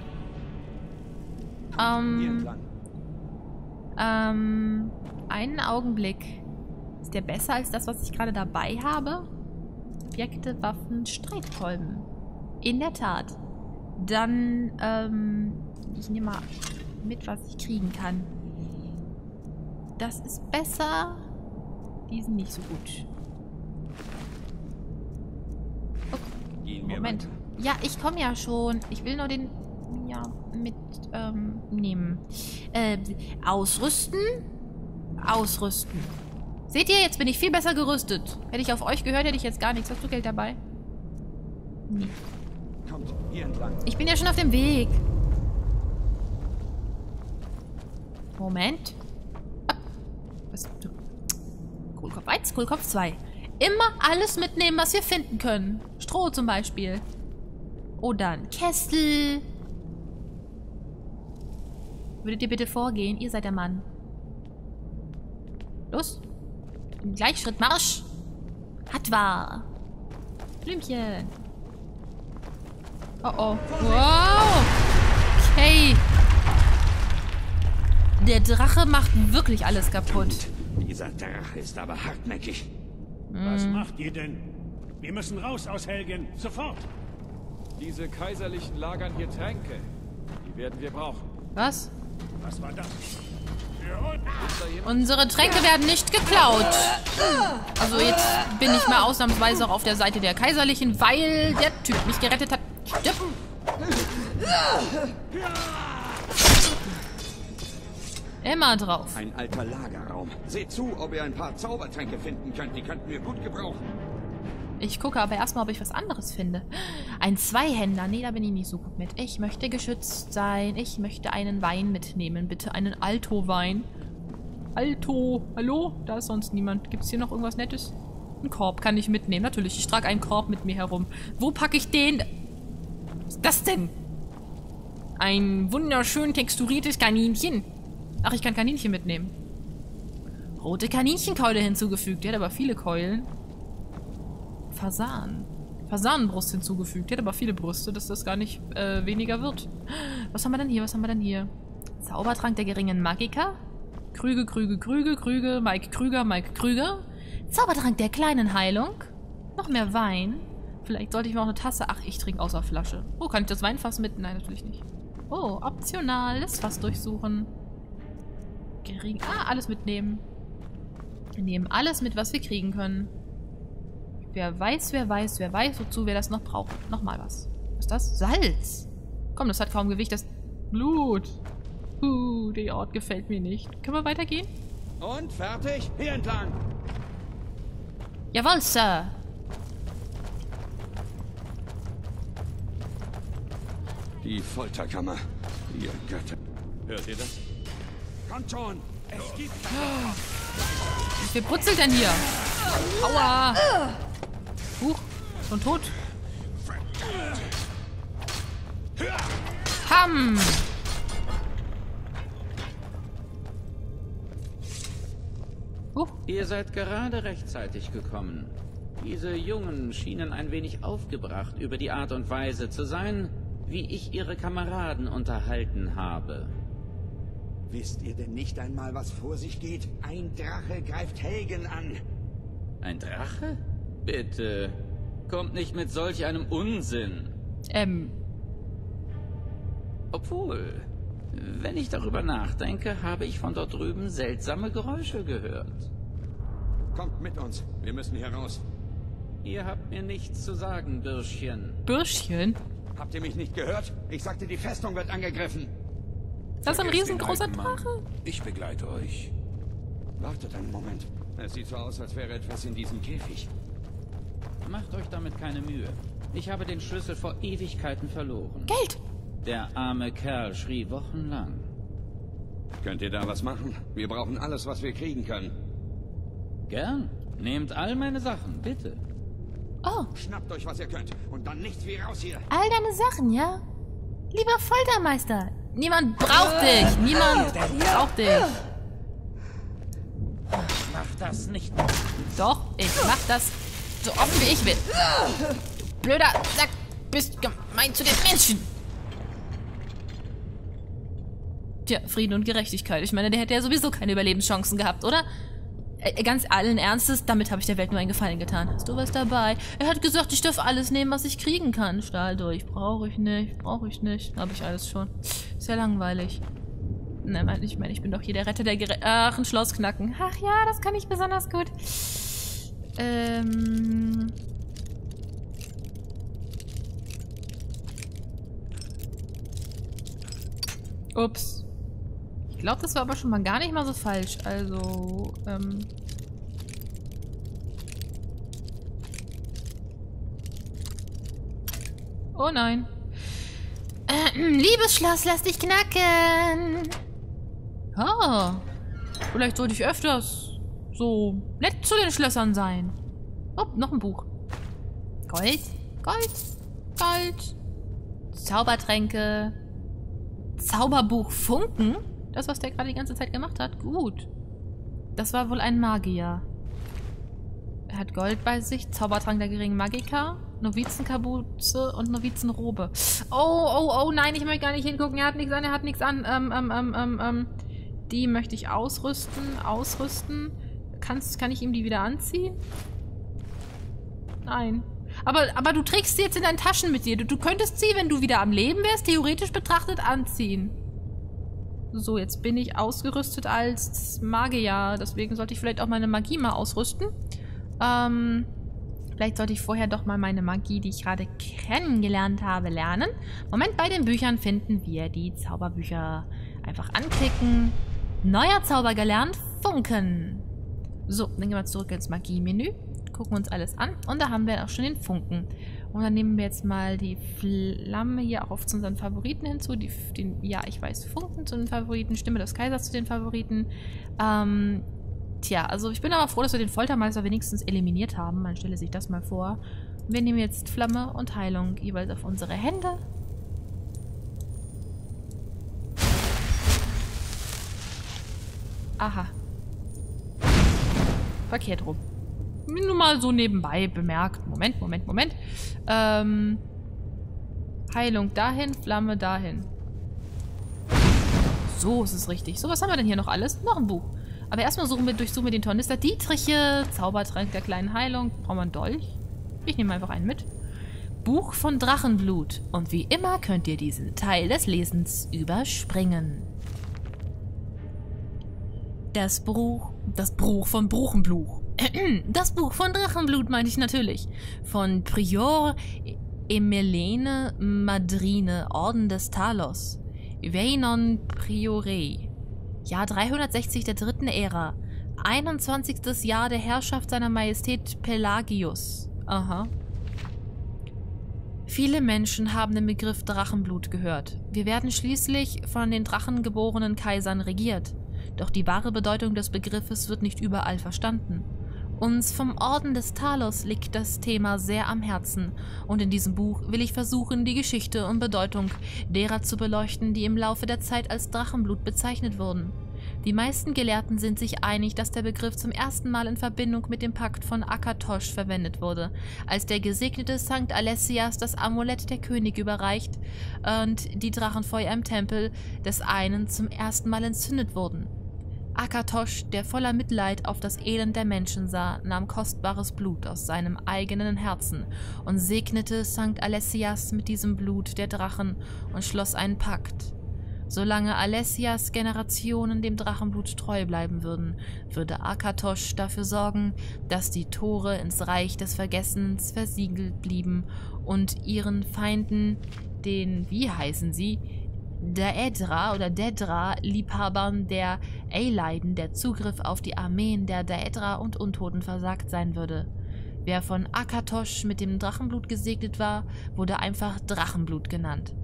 Einen Augenblick. Ist der besser als das, was ich gerade dabei habe? Objekte, Waffen, Streitkolben. In der Tat. Dann, ich nehme mal mit, was ich kriegen kann. Das ist besser. Die sind nicht so gut. Okay. Moment. Ja, ich komme ja schon. Ich will nur den... Ja, mit... nehmen. Ausrüsten. Ausrüsten. Seht ihr, jetzt bin ich viel besser gerüstet. Hätte ich auf euch gehört, hätte ich jetzt gar nichts. Hast du Geld dabei? Nee. Kommt hier entlang. Ich bin ja schon auf dem Weg. Moment. Was? Kohlkopf 1, Kohlkopf 2. Immer alles mitnehmen, was wir finden können. Stroh zum Beispiel. Oder ein Kessel. Würdet ihr bitte vorgehen? Ihr seid der Mann. Los. Im Gleichschritt Marsch. Hadvar. Blümchen. Oh oh. Wow. Okay. Der Drache macht wirklich alles kaputt. Dieser Drache ist aber hartnäckig. Was macht ihr denn? Wir müssen raus aus Helgen. Sofort. Diese Kaiserlichen lagern hier Tränke. Die werden wir brauchen. Was? Was war das? Unsere Tränke werden nicht geklaut. Also jetzt bin ich mal ausnahmsweise auch auf der Seite der Kaiserlichen, weil der Typ mich gerettet hat. Stirb. Immer drauf. Ein alter Lagerraum. Seht zu, ob ihr ein paar Zaubertränke finden könnt. Die könnten wir gut gebrauchen. Ich gucke aber erstmal, ob ich was anderes finde. Ein Zweihänder. Nee, da bin ich nicht so gut mit. Ich möchte geschützt sein. Ich möchte einen Wein mitnehmen. Bitte einen Alto-Wein. Alto. Hallo? Da ist sonst niemand. Gibt es hier noch irgendwas Nettes? Ein Korb kann ich mitnehmen. Natürlich, ich trage einen Korb mit mir herum. Wo packe ich den? Was ist das denn? Ein wunderschön texturiertes Kaninchen. Ach, ich kann Kaninchen mitnehmen. Rote Kaninchenkeule hinzugefügt. Der hat aber viele Keulen. Fasan. Fasanenbrust hinzugefügt. Der hat aber viele Brüste, dass das gar nicht weniger wird. Was haben wir denn hier? Was haben wir denn hier? Zaubertrank der geringen Magiker. Krüge, Krüge, Krüge, Krüge. Mike Krüger, Mike Krüger. Zaubertrank der kleinen Heilung. Noch mehr Wein. Vielleicht sollte ich mir auch eine Tasse... Ach, ich trinke außer Flasche. Oh, kann ich das Weinfass mit? Nein, natürlich nicht. Oh, optional. Das Fass durchsuchen. Gering. Ah, alles mitnehmen. Wir nehmen alles mit, was wir kriegen können. Wer weiß, wer weiß, wer weiß, wozu wir das noch brauchen. Nochmal was. Was ist das? Salz. Komm, das hat kaum Gewicht, das Blut. Der Ort gefällt mir nicht. Können wir weitergehen? Und fertig, hier entlang. Jawohl, Sir. Die Folterkammer. Ihr Götter. Hört ihr das? Kommt schon. Es gibt... Wer brutzelt denn hier? Aua! Huch, schon tot. Pam! Huch. Ihr seid gerade rechtzeitig gekommen. Diese Jungen schienen ein wenig aufgebracht über die Art und Weise zu sein, wie ich ihre Kameraden unterhalten habe. Wisst ihr denn nicht einmal, was vor sich geht? Ein Drache greift Helgen an. Ein Drache? Bitte. Kommt nicht mit solch einem Unsinn. Obwohl, wenn ich darüber nachdenke, habe ich von dort drüben seltsame Geräusche gehört. Kommt mit uns. Wir müssen hier raus. Ihr habt mir nichts zu sagen, Bürschchen. Bürschchen? Habt ihr mich nicht gehört? Ich sagte, die Festung wird angegriffen. Das ist ein riesengroßer Drache. Ich begleite euch. Wartet einen Moment. Es sieht so aus, als wäre etwas in diesem Käfig. Macht euch damit keine Mühe. Ich habe den Schlüssel vor Ewigkeiten verloren. Geld! Der arme Kerl schrie wochenlang. Könnt ihr da was machen? Wir brauchen alles, was wir kriegen können. Gern. Nehmt all meine Sachen, bitte. Oh. Schnappt euch, was ihr könnt. Und dann nichts wie raus hier. All deine Sachen, ja? Lieber Foltermeister. Niemand braucht dich. Niemand braucht dich. Ich mach das nicht. Doch, ich mach das so offen wie ich will. Du blöder Sack, bist gemein zu den Menschen. Tja, Frieden und Gerechtigkeit. Ich meine, der hätte ja sowieso keine Überlebenschancen gehabt, oder? Ganz allen Ernstes, damit habe ich der Welt nur einen Gefallen getan. Hast du was dabei? Er hat gesagt, ich darf alles nehmen, was ich kriegen kann. Stahldurch, brauche ich nicht, Habe ich alles schon. Ist ja langweilig. Nein, ich meine, ich bin doch hier der Retter der Gerechten. Ach, ein Schloss knacken. Ach ja, das kann ich besonders gut. Ups. Ich glaube, das war aber schon mal gar nicht mal so falsch. Also, oh nein. Liebes Schloss, lass dich knacken. Ah. Vielleicht sollte ich öfters so nett zu den Schlössern sein. Oh, noch ein Buch. Gold, Gold, Gold. Zaubertränke. Zauberbuch Funken. Das, was der gerade die ganze Zeit gemacht hat. Gut. Das war wohl ein Magier. Er hat Gold bei sich, Zaubertrank der geringen Magiker, Novizenkabuze und Novizenrobe. Oh, nein, ich möchte gar nicht hingucken. Er hat nichts an, Die möchte ich ausrüsten, Kann ich ihm die wieder anziehen? Nein. Aber du trägst sie jetzt in deinen Taschen mit dir. Du könntest sie, wenn du wieder am Leben wärst, theoretisch betrachtet anziehen. So, jetzt bin ich ausgerüstet als Magier. Deswegen sollte ich vielleicht auch meine Magie mal ausrüsten. Vielleicht sollte ich vorher doch mal meine Magie, die ich gerade kennengelernt habe, lernen. Moment, bei den Büchern finden wir die Zauberbücher. Einfach anklicken. Neuer Zauber gelernt, Funken. So, dann gehen wir zurück ins Magie-Menü. Gucken uns alles an. Und da haben wir auch schon den Funken. Und dann nehmen wir jetzt mal die Flamme hier auch auf zu unseren Favoriten hinzu. Ja, ich weiß, Funken zu den Favoriten, Stimme des Kaisers zu den Favoriten. Tja, also ich bin aber froh, dass wir den Foltermeister wenigstens eliminiert haben. Man stelle sich das mal vor. Wir nehmen jetzt Flamme und Heilung jeweils auf unsere Hände. Aha. Verkehrt rum. Nur mal so nebenbei bemerkt. Moment. Heilung dahin, Flamme dahin. So ist es richtig. So, was haben wir denn hier noch alles? Noch ein Buch. Aber erstmal durchsuchen wir den Tornister. Dietriche, Zaubertrank der kleinen Heilung. Braucht man einen Dolch? Ich nehme einfach einen mit. Buch von Drachenblut. Und wie immer könnt ihr diesen Teil des Lesens überspringen. Das Buch von Drachenblut meine ich natürlich. Von Prior Emelene Madrine, Orden des Talos. Veinon Priorei. Jahr 360 der dritten Ära. 21. Jahr der Herrschaft seiner Majestät Pelagius. Aha. Viele Menschen haben den Begriff Drachenblut gehört. Wir werden schließlich von den drachengeborenen Kaisern regiert. Doch die wahre Bedeutung des Begriffes wird nicht überall verstanden. Uns vom Orden des Talos liegt das Thema sehr am Herzen und in diesem Buch will ich versuchen, die Geschichte und Bedeutung derer zu beleuchten, die im Laufe der Zeit als Drachenblut bezeichnet wurden. Die meisten Gelehrten sind sich einig, dass der Begriff zum ersten Mal in Verbindung mit dem Pakt von Akatosh verwendet wurde, als der gesegnete Sankt Alessias das Amulett der König überreicht und die Drachenfeuer im Tempel des einen zum ersten Mal entzündet wurden. Akatosh, der voller Mitleid auf das Elend der Menschen sah, nahm kostbares Blut aus seinem eigenen Herzen und segnete Sankt Alessias mit diesem Blut der Drachen und schloss einen Pakt. Solange Alessias Generationen dem Drachenblut treu bleiben würden, würde Akatosh dafür sorgen, dass die Tore ins Reich des Vergessens versiegelt blieben und ihren Feinden, den, wie heißen sie, Daedra oder Daedra-Liebhabern der Eileiden der Zugriff auf die Armeen der Daedra und Untoten versagt sein würde. Wer von Akatosh mit dem Drachenblut gesegnet war, wurde einfach Drachenblut genannt.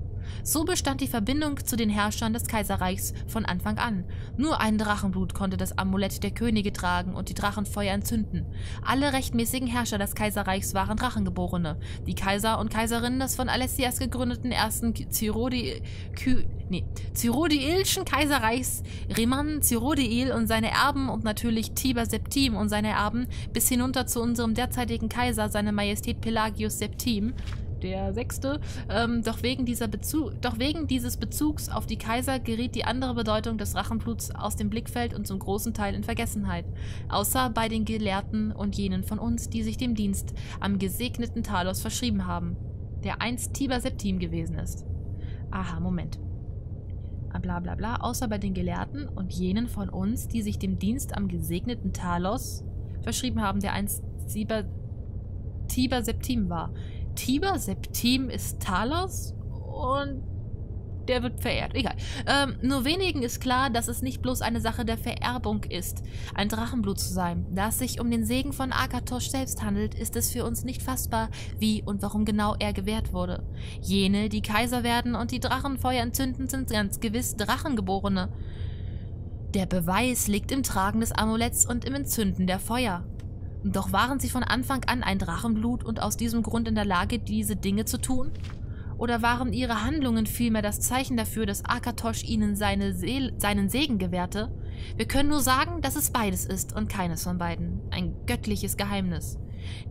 So bestand die Verbindung zu den Herrschern des Kaiserreichs von Anfang an. Nur ein Drachenblut konnte das Amulett der Könige tragen und die Drachenfeuer entzünden. Alle rechtmäßigen Herrscher des Kaiserreichs waren Drachengeborene. Die Kaiser und Kaiserinnen des von Alessias gegründeten ersten Cyrodiilischen Kaiserreichs, Reman Cyrodiil und seine Erben und natürlich Tiber Septim und seine Erben, bis hinunter zu unserem derzeitigen Kaiser, seine Majestät Pelagius Septim, der Sechste, doch wegen dieses Bezugs auf die Kaiser geriet die andere Bedeutung des Drachenbluts aus dem Blickfeld und zum großen Teil in Vergessenheit, außer bei den Gelehrten und jenen von uns, die sich dem Dienst am gesegneten Talos verschrieben haben, der einst Tiber Septim gewesen ist. Aha, Moment. Blablabla, bla, bla, außer bei den Gelehrten und jenen von uns, die sich dem Dienst am gesegneten Talos verschrieben haben, der einst Tiber Septim war. Tiber Septim ist Talos und der wird verehrt. Egal. Nur wenigen ist klar, dass es nicht bloß eine Sache der Vererbung ist, ein Drachenblut zu sein. Da es sich um den Segen von Akatosh selbst handelt, ist es für uns nicht fassbar, wie und warum genau er gewährt wurde. Jene, die Kaiser werden und die Drachenfeuer entzünden, sind ganz gewiss Drachengeborene. Der Beweis liegt im Tragen des Amuletts und im Entzünden der Feuer. Doch waren sie von Anfang an ein Drachenblut und aus diesem Grund in der Lage, diese Dinge zu tun? Oder waren ihre Handlungen vielmehr das Zeichen dafür, dass Akatosh ihnen seinen Segen gewährte? Wir können nur sagen, dass es beides ist und keines von beiden. Ein göttliches Geheimnis.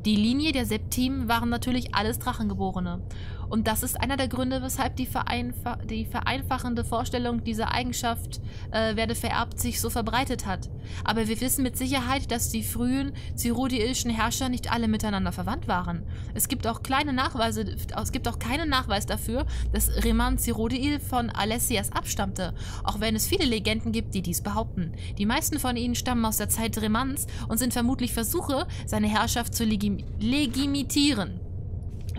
Die Linie der Septim waren natürlich alles Drachengeborene. Und das ist einer der Gründe, weshalb die vereinfachende Vorstellung dieser Eigenschaft werde vererbt sich so verbreitet hat. Aber wir wissen mit Sicherheit, dass die frühen cyrodiilischen Herrscher nicht alle miteinander verwandt waren. Es gibt auch keinen Nachweis dafür, dass Reman Cyrodiil von Alessias abstammte, auch wenn es viele Legenden gibt, die dies behaupten. Die meisten von ihnen stammen aus der Zeit Remans und sind vermutlich Versuche, seine Herrschaft zu legitimieren.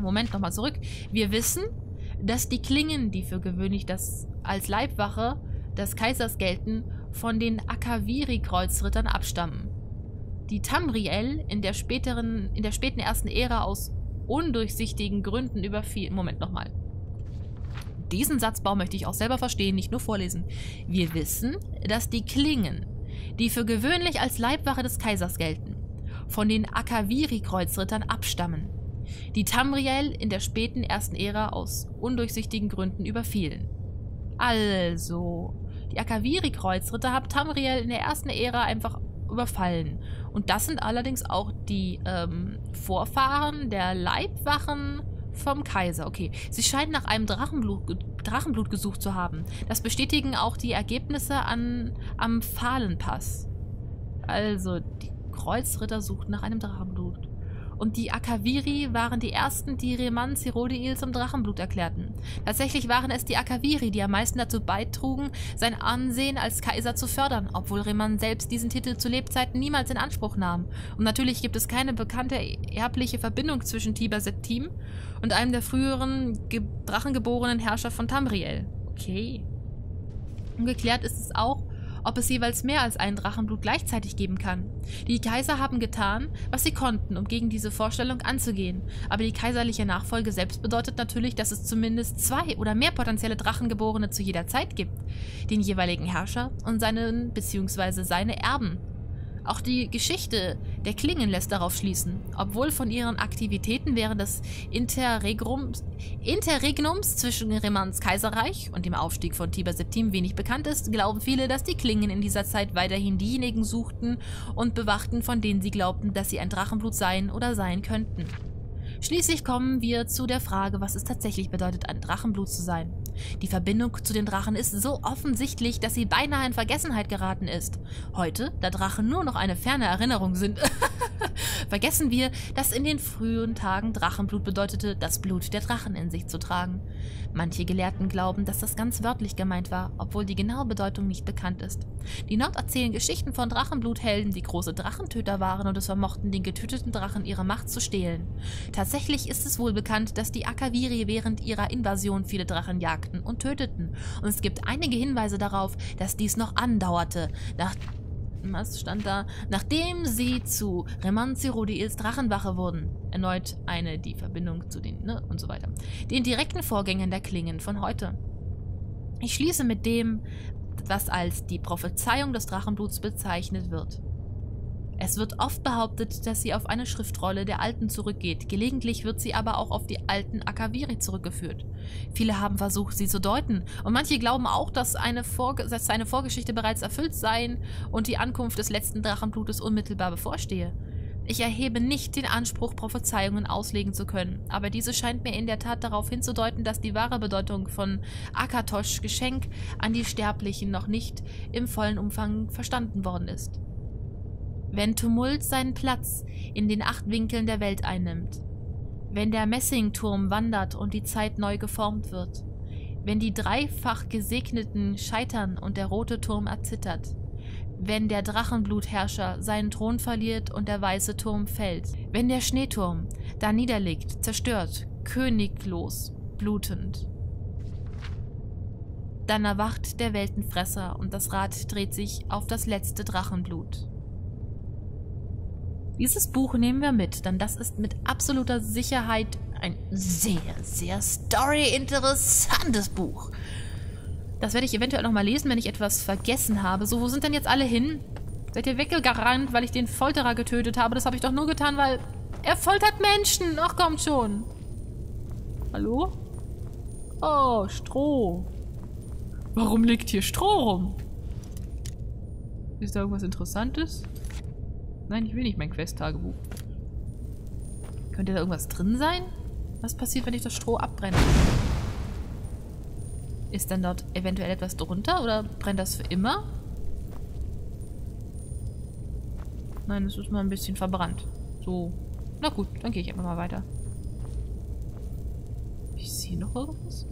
Moment, nochmal zurück. Wir wissen, dass die Klingen, die für gewöhnlich als Leibwache des Kaisers gelten, von den Akaviri-Kreuzrittern abstammen. Die Tamriel in der späten ersten Ära aus undurchsichtigen Gründen überfielen. Moment, nochmal. Diesen Satzbau möchte ich auch selber verstehen, nicht nur vorlesen. Wir wissen, dass die Klingen, die für gewöhnlich als Leibwache des Kaisers gelten, von den Akaviri-Kreuzrittern abstammen. Die Tamriel in der späten ersten Ära aus undurchsichtigen Gründen überfielen. Also, die Akaviri-Kreuzritter haben Tamriel in der ersten Ära einfach überfallen. Und das sind allerdings auch die Vorfahren der Leibwachen vom Kaiser. Okay, sie scheinen nach einem Drachenblut gesucht zu haben. Das bestätigen auch die Ergebnisse am Phalenpass. Also, die Kreuzritter suchten nach einem Drachenblut. Und die Akaviri waren die ersten, die Reman Cyrodiil zum Drachenblut erklärten. Tatsächlich waren es die Akaviri, die am meisten dazu beitrugen, sein Ansehen als Kaiser zu fördern, obwohl Reman selbst diesen Titel zu Lebzeiten niemals in Anspruch nahm. Und natürlich gibt es keine bekannte erbliche Verbindung zwischen Tiber Septim und einem der früheren drachengeborenen Herrscher von Tamriel. Okay. Ungeklärt ist es auch, ob es jeweils mehr als ein Drachenblut gleichzeitig geben kann. Die Kaiser haben getan, was sie konnten, um gegen diese Vorstellung anzugehen. Aber die kaiserliche Nachfolge selbst bedeutet natürlich, dass es zumindest zwei oder mehr potenzielle Drachengeborene zu jeder Zeit gibt. Den jeweiligen Herrscher und seinen bzw. seine Erben. Auch die Geschichte der Klingen lässt darauf schließen. Obwohl von ihren Aktivitäten während des Interregnums zwischen Remans Kaiserreich und dem Aufstieg von Tiber Septim wenig bekannt ist, glauben viele, dass die Klingen in dieser Zeit weiterhin diejenigen suchten und bewachten, von denen sie glaubten, dass sie ein Drachenblut seien oder sein könnten. Schließlich kommen wir zu der Frage, was es tatsächlich bedeutet, ein Drachenblut zu sein. Die Verbindung zu den Drachen ist so offensichtlich, dass sie beinahe in Vergessenheit geraten ist. Heute, da Drachen nur noch eine ferne Erinnerung sind, vergessen wir, dass in den frühen Tagen Drachenblut bedeutete, das Blut der Drachen in sich zu tragen. Manche Gelehrten glauben, dass das ganz wörtlich gemeint war, obwohl die genaue Bedeutung nicht bekannt ist. Die Nord erzählen Geschichten von Drachenbluthelden, die große Drachentöter waren und es vermochten, den getöteten Drachen ihre Macht zu stehlen. Tatsächlich ist es wohl bekannt, dass die Akaviri während ihrer Invasion viele Drachen jagten und töteten. Und es gibt einige Hinweise darauf, dass dies noch andauerte, nachdem sie zu Reman Cyrodiils Drachenwache wurden. Erneut die Verbindung zu den, und so weiter. Den direkten Vorgängen der Klingen von heute. Ich schließe mit dem, was als die Prophezeiung des Drachenbluts bezeichnet wird. Es wird oft behauptet, dass sie auf eine Schriftrolle der Alten zurückgeht. Gelegentlich wird sie aber auch auf die alten Akaviri zurückgeführt. Viele haben versucht, sie zu deuten. Und manche glauben auch, dass seine Vorgeschichte bereits erfüllt sei und die Ankunft des letzten Drachenblutes unmittelbar bevorstehe. Ich erhebe nicht den Anspruch, Prophezeiungen auslegen zu können, aber diese scheint mir in der Tat darauf hinzudeuten, dass die wahre Bedeutung von Akatosh Geschenk an die Sterblichen noch nicht im vollen Umfang verstanden worden ist. Wenn Tumult seinen Platz in den 8 Winkeln der Welt einnimmt, wenn der Messingturm wandert und die Zeit neu geformt wird, wenn die dreifach Gesegneten scheitern und der rote Turm erzittert, wenn der Drachenblutherrscher seinen Thron verliert und der weiße Turm fällt, wenn der Schneeturm da niederliegt, zerstört, königlos, blutend. Dann erwacht der Weltenfresser und das Rad dreht sich auf das letzte Drachenblut. Dieses Buch nehmen wir mit, denn das ist mit absoluter Sicherheit ein sehr, sehr story-interessantes Buch. Das werde ich eventuell nochmal lesen, wenn ich etwas vergessen habe. So, wo sind denn jetzt alle hin? Seid ihr weggerannt, weil ich den Folterer getötet habe? Das habe ich doch nur getan, weil er foltert Menschen. Ach, kommt schon. Hallo? Oh, Stroh. Warum liegt hier Stroh rum? Ist da irgendwas Interessantes? Nein, ich will nicht mein Quest-Tagebuch. Könnte da irgendwas drin sein? Was passiert, wenn ich das Stroh abbrenne? Ist dann dort eventuell etwas drunter oder brennt das für immer? Nein, es ist mal ein bisschen verbrannt. So. Na gut, dann gehe ich einfach mal weiter. Ich sehe noch irgendwas.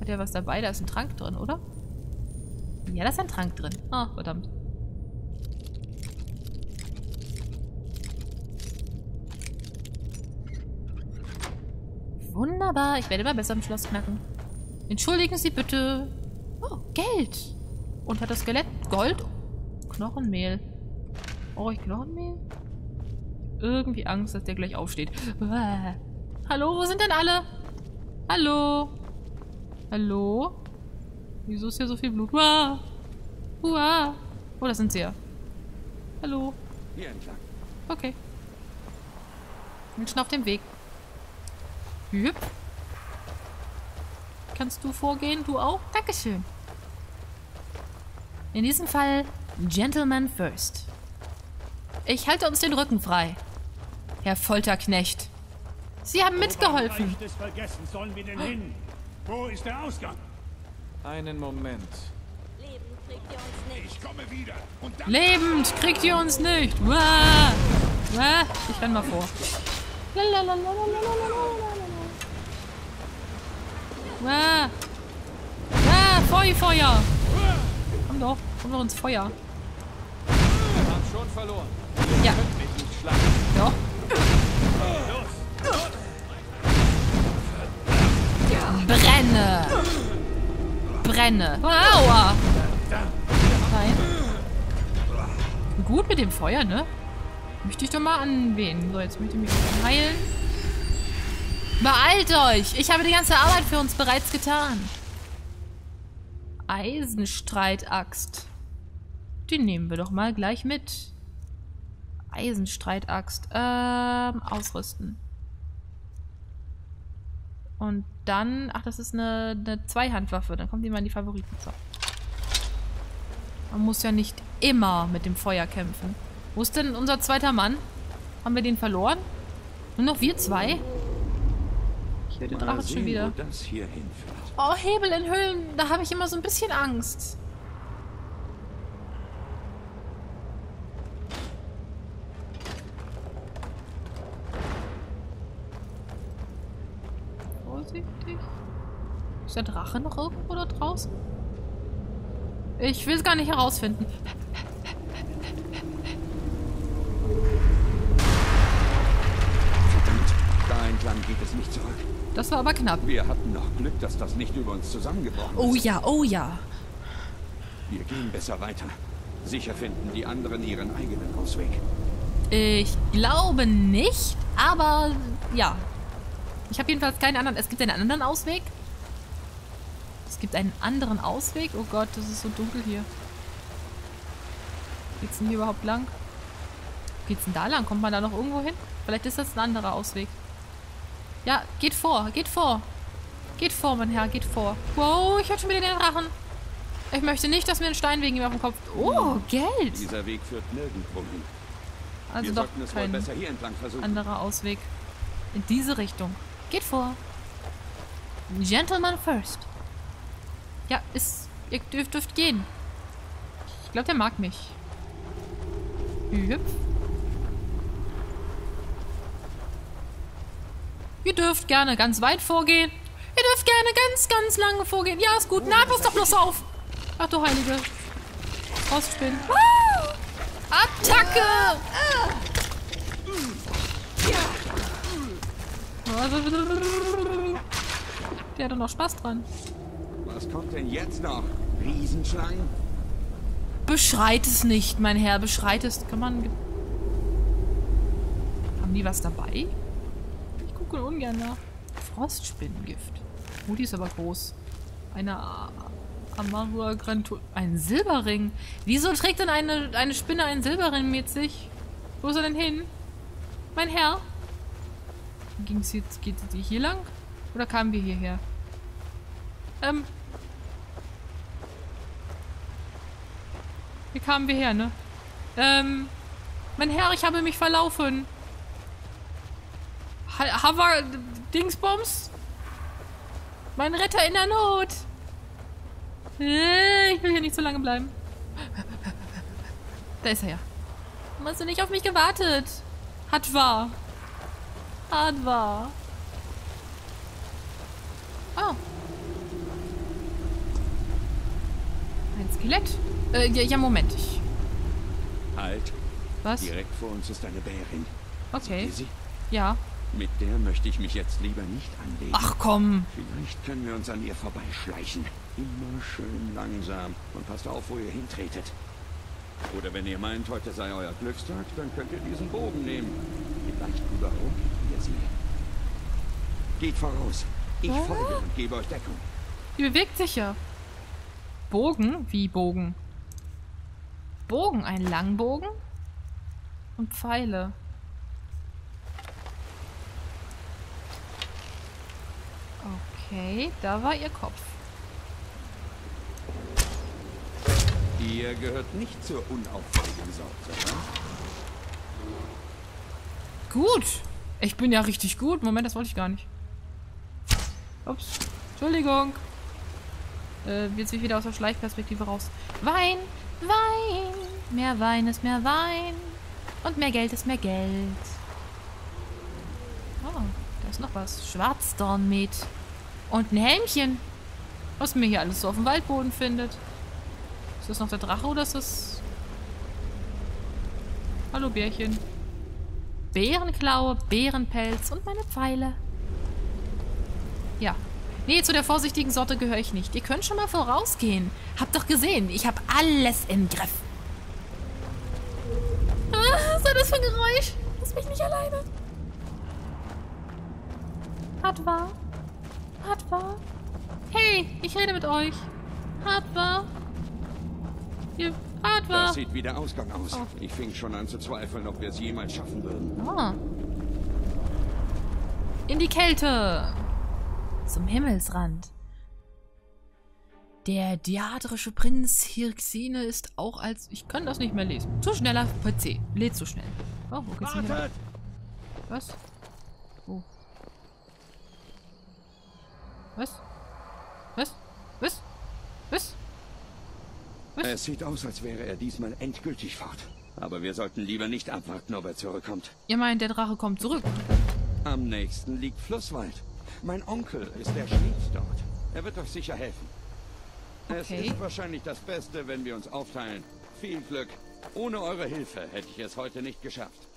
Hat der was dabei? Da ist ein Trank drin, oder? Ja, da ist ein Trank drin. Ah, verdammt. Wunderbar, ich werde mal besser im Schloss knacken. Entschuldigen Sie bitte. Oh, Geld. Und hat das Skelett Gold? Knochenmehl. Oh, ich Knochenmehl? Irgendwie Angst, dass der gleich aufsteht. Hallo, wo sind denn alle? Hallo? Hallo? Wieso ist hier so viel Blut? Uah. Uah. Oh, das sind sie ja. Hallo? Hier entlang. Okay. Menschen auf dem Weg. Hüp. Kannst du vorgehen? Du auch? Dankeschön. In diesem Fall Gentleman first. Ich halte uns den Rücken frei. Herr Folterknecht. Sie haben mitgeholfen. Sollen wir denn hin? Wo ist der Ausgang? Einen Moment. Lebend kriegt ihr uns nicht. Ich komme wieder. Und dann lebend kriegt ihr uns nicht. Uah. Uah. Ich renn mal vor. Ah. Ah, Feuer! Komm doch ins Feuer. Wir haben schon verloren. Ja. Doch. Brenne! Brenne! Aua! Nein. Gut mit dem Feuer, ne? Möchte ich doch mal anwählen. So, jetzt möchte ich mich heilen. Beeilt euch! Ich habe die ganze Arbeit für uns bereits getan. Eisenstreitaxt. Die nehmen wir doch mal gleich mit. Eisenstreitaxt. Ausrüsten. Und dann... Ach, das ist eine Zweihandwaffe. Dann kommt die mal in die Favoriten. So. Man muss ja nicht immer mit dem Feuer kämpfen. Wo ist denn unser zweiter Mann? Haben wir den verloren? Nur noch wir zwei? Ich höre den Drachen schon wieder. Oh, Hebel in Höhlen. Da habe ich immer so ein bisschen Angst. Ist der Drache noch irgendwo da draußen? Ich will es gar nicht herausfinden. Verdammt, da entlang geht es nicht zurück. Das war aber knapp. Wir hatten noch Glück, dass das nicht über uns zusammengebrochen ist. Oh ja, oh ja. Wir gehen besser weiter. Sicher finden die anderen ihren eigenen Ausweg. Ich glaube nicht, aber ja. Ich habe jedenfalls keinen anderen... Es gibt einen anderen Ausweg. Es gibt einen anderen Ausweg? Oh Gott, das ist so dunkel hier. Geht's denn hier überhaupt lang? Geht's denn da lang? Kommt man da noch irgendwo hin? Vielleicht ist das ein anderer Ausweg. Ja, geht vor, geht vor. Geht vor, mein Herr, geht vor. Wow, ich hör schon wieder den Drachen. Ich möchte nicht, dass mir ein Stein wegen ihm auf den Kopf... Oh, Geld! Dieser Weg führt nirgendwo hin. Also doch kein anderer Ausweg. In diese Richtung. Geht vor. Gentleman first. Ja, ist... Ihr dürft gehen. Ich glaube, der mag mich. Hüpf. Ihr dürft gerne ganz weit vorgehen. Ihr dürft gerne ganz, ganz lange vorgehen. Ja, ist gut. Oh, na, pass doch bloß auf. Ach du Heilige. Rausspinnen. Ah! Attacke! Ah! Ja. Der hat doch noch Spaß dran. Was kommt denn jetzt noch? Riesenschlangen? Beschreit es nicht, mein Herr. Beschreit es. Kann man... Haben die was dabei? Ich gucke ungern nach. Frostspinnengift. Oh, die ist aber groß. Eine Amarua Grantur. Ein Silberring. Wieso trägt denn eine Spinne einen Silberring mit sich? Wo ist er denn hin? Mein Herr? Ging's jetzt, geht sie hier lang? Oder kamen wir hierher? Hier kamen wir her, ne? Mein Herr, ich habe mich verlaufen. Hadvar Dingsbums? Mein Retter in der Not. Ich will hier nicht so lange bleiben. Da ist er ja. Warum hast du nicht auf mich gewartet? Hadvar. Hadvar. Oh. Ein Skelett? Ja, Moment. Halt. Was? Direkt vor uns ist eine Bärin. Okay. Sie? Ja. Mit der möchte ich mich jetzt lieber nicht anlegen. Ach komm. Vielleicht können wir uns an ihr vorbeischleichen. Immer schön langsam. Und passt auf, wo ihr hintretet. Oder wenn ihr meint, heute sei euer Glückstag, dann könnt ihr diesen Bogen nehmen. Vielleicht überrumpelt ihr sie. Geht voraus. Ich folge und gebe euch Deckung. Die bewegt sich ja. Bogen? Wie Bogen? Bogen? Ein Langbogen? Und Pfeile. Okay, da war ihr Kopf. Ihr gehört nicht zur unaufregenden Sorte, oder? Gut. Ich bin ja richtig gut. Moment, das wollte ich gar nicht. Ups. Entschuldigung. Jetzt bin ich wieder aus der Schleichperspektive raus. Wein! Wein! Mehr Wein ist mehr Wein. Und mehr Geld ist mehr Geld. Oh, da ist noch was. Schwarzdornmet. Und ein Helmchen. Was mir hier alles so auf dem Waldboden findet. Ist das noch der Drache oder ist das... Hallo, Bärchen. Bärenklaue, Bärenpelz und meine Pfeile. Ja. Nee, zu der vorsichtigen Sorte gehöre ich nicht. Ihr könnt schon mal vorausgehen. Habt doch gesehen, ich habe alles im Griff. Ah, was war das für ein Geräusch? Lass mich nicht alleine. Hadvar. Hadvar. Hey, ich rede mit euch. Hadvar. Hadvar. Das sieht wie der Ausgang aus. Oh. Ich fing schon an zu zweifeln, ob wir es jemals schaffen würden. Ah. In die Kälte. Zum Himmelsrand. Der diadrische Prinz Hirxine ist auch als... Ich kann das nicht mehr lesen. Zu schneller PC. Lädt zu schnell. Oh, wo geht's denn hier? Was? Oh. Was? Was? Was? Was? Was? Es sieht aus, als wäre er diesmal endgültig fort. Aber wir sollten lieber nicht abwarten, ob er zurückkommt. Ihr meint, der Drache kommt zurück? Am nächsten liegt Flusswald. Mein Onkel ist der Schmied dort. Er wird euch sicher helfen. Okay. Es ist wahrscheinlich das Beste, wenn wir uns aufteilen. Viel Glück. Ohne eure Hilfe hätte ich es heute nicht geschafft.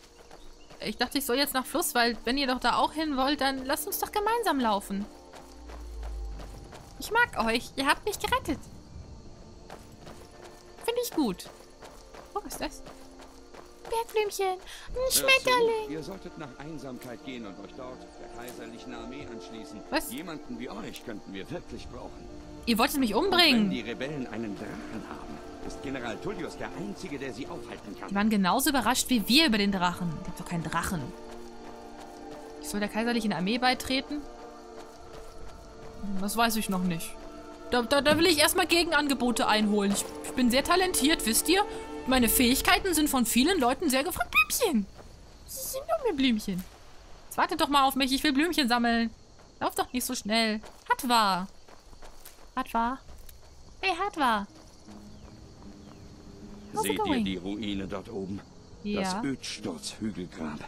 Ich dachte, ich soll jetzt nach Flusswald. Wenn ihr doch da auch hin wollt, dann lasst uns doch gemeinsam laufen. Ich mag euch. Ihr habt mich gerettet. Finde ich gut. Oh, was ist das? Bergblümchen. Ein Schmetterling. Ihr solltet nach Einsamkeit gehen und euch dort der kaiserlichen Armee anschließen. Was? Jemanden wie euch könnten wir wirklich brauchen. Ihr wolltet mich umbringen. Und wenn die Rebellen einen Drachen haben, ist General Tullius der Einzige, der sie aufhalten kann. Die waren genauso überrascht wie wir über den Drachen. Ich hab doch keinen Drachen. Ich soll der kaiserlichen Armee beitreten? Das weiß ich noch nicht. Da will ich erstmal Gegenangebote einholen. Ich bin sehr talentiert, wisst ihr? Meine Fähigkeiten sind von vielen Leuten sehr gefragt. Blümchen! Sie sind nur mir Blümchen. Jetzt wartet doch mal auf mich, ich will Blümchen sammeln. Lauf doch nicht so schnell. Hadvar. Hadvar. Hey, Hadvar. Seht ihr die Ruine dort oben? Ja. Das Ödsturzhügelgrab.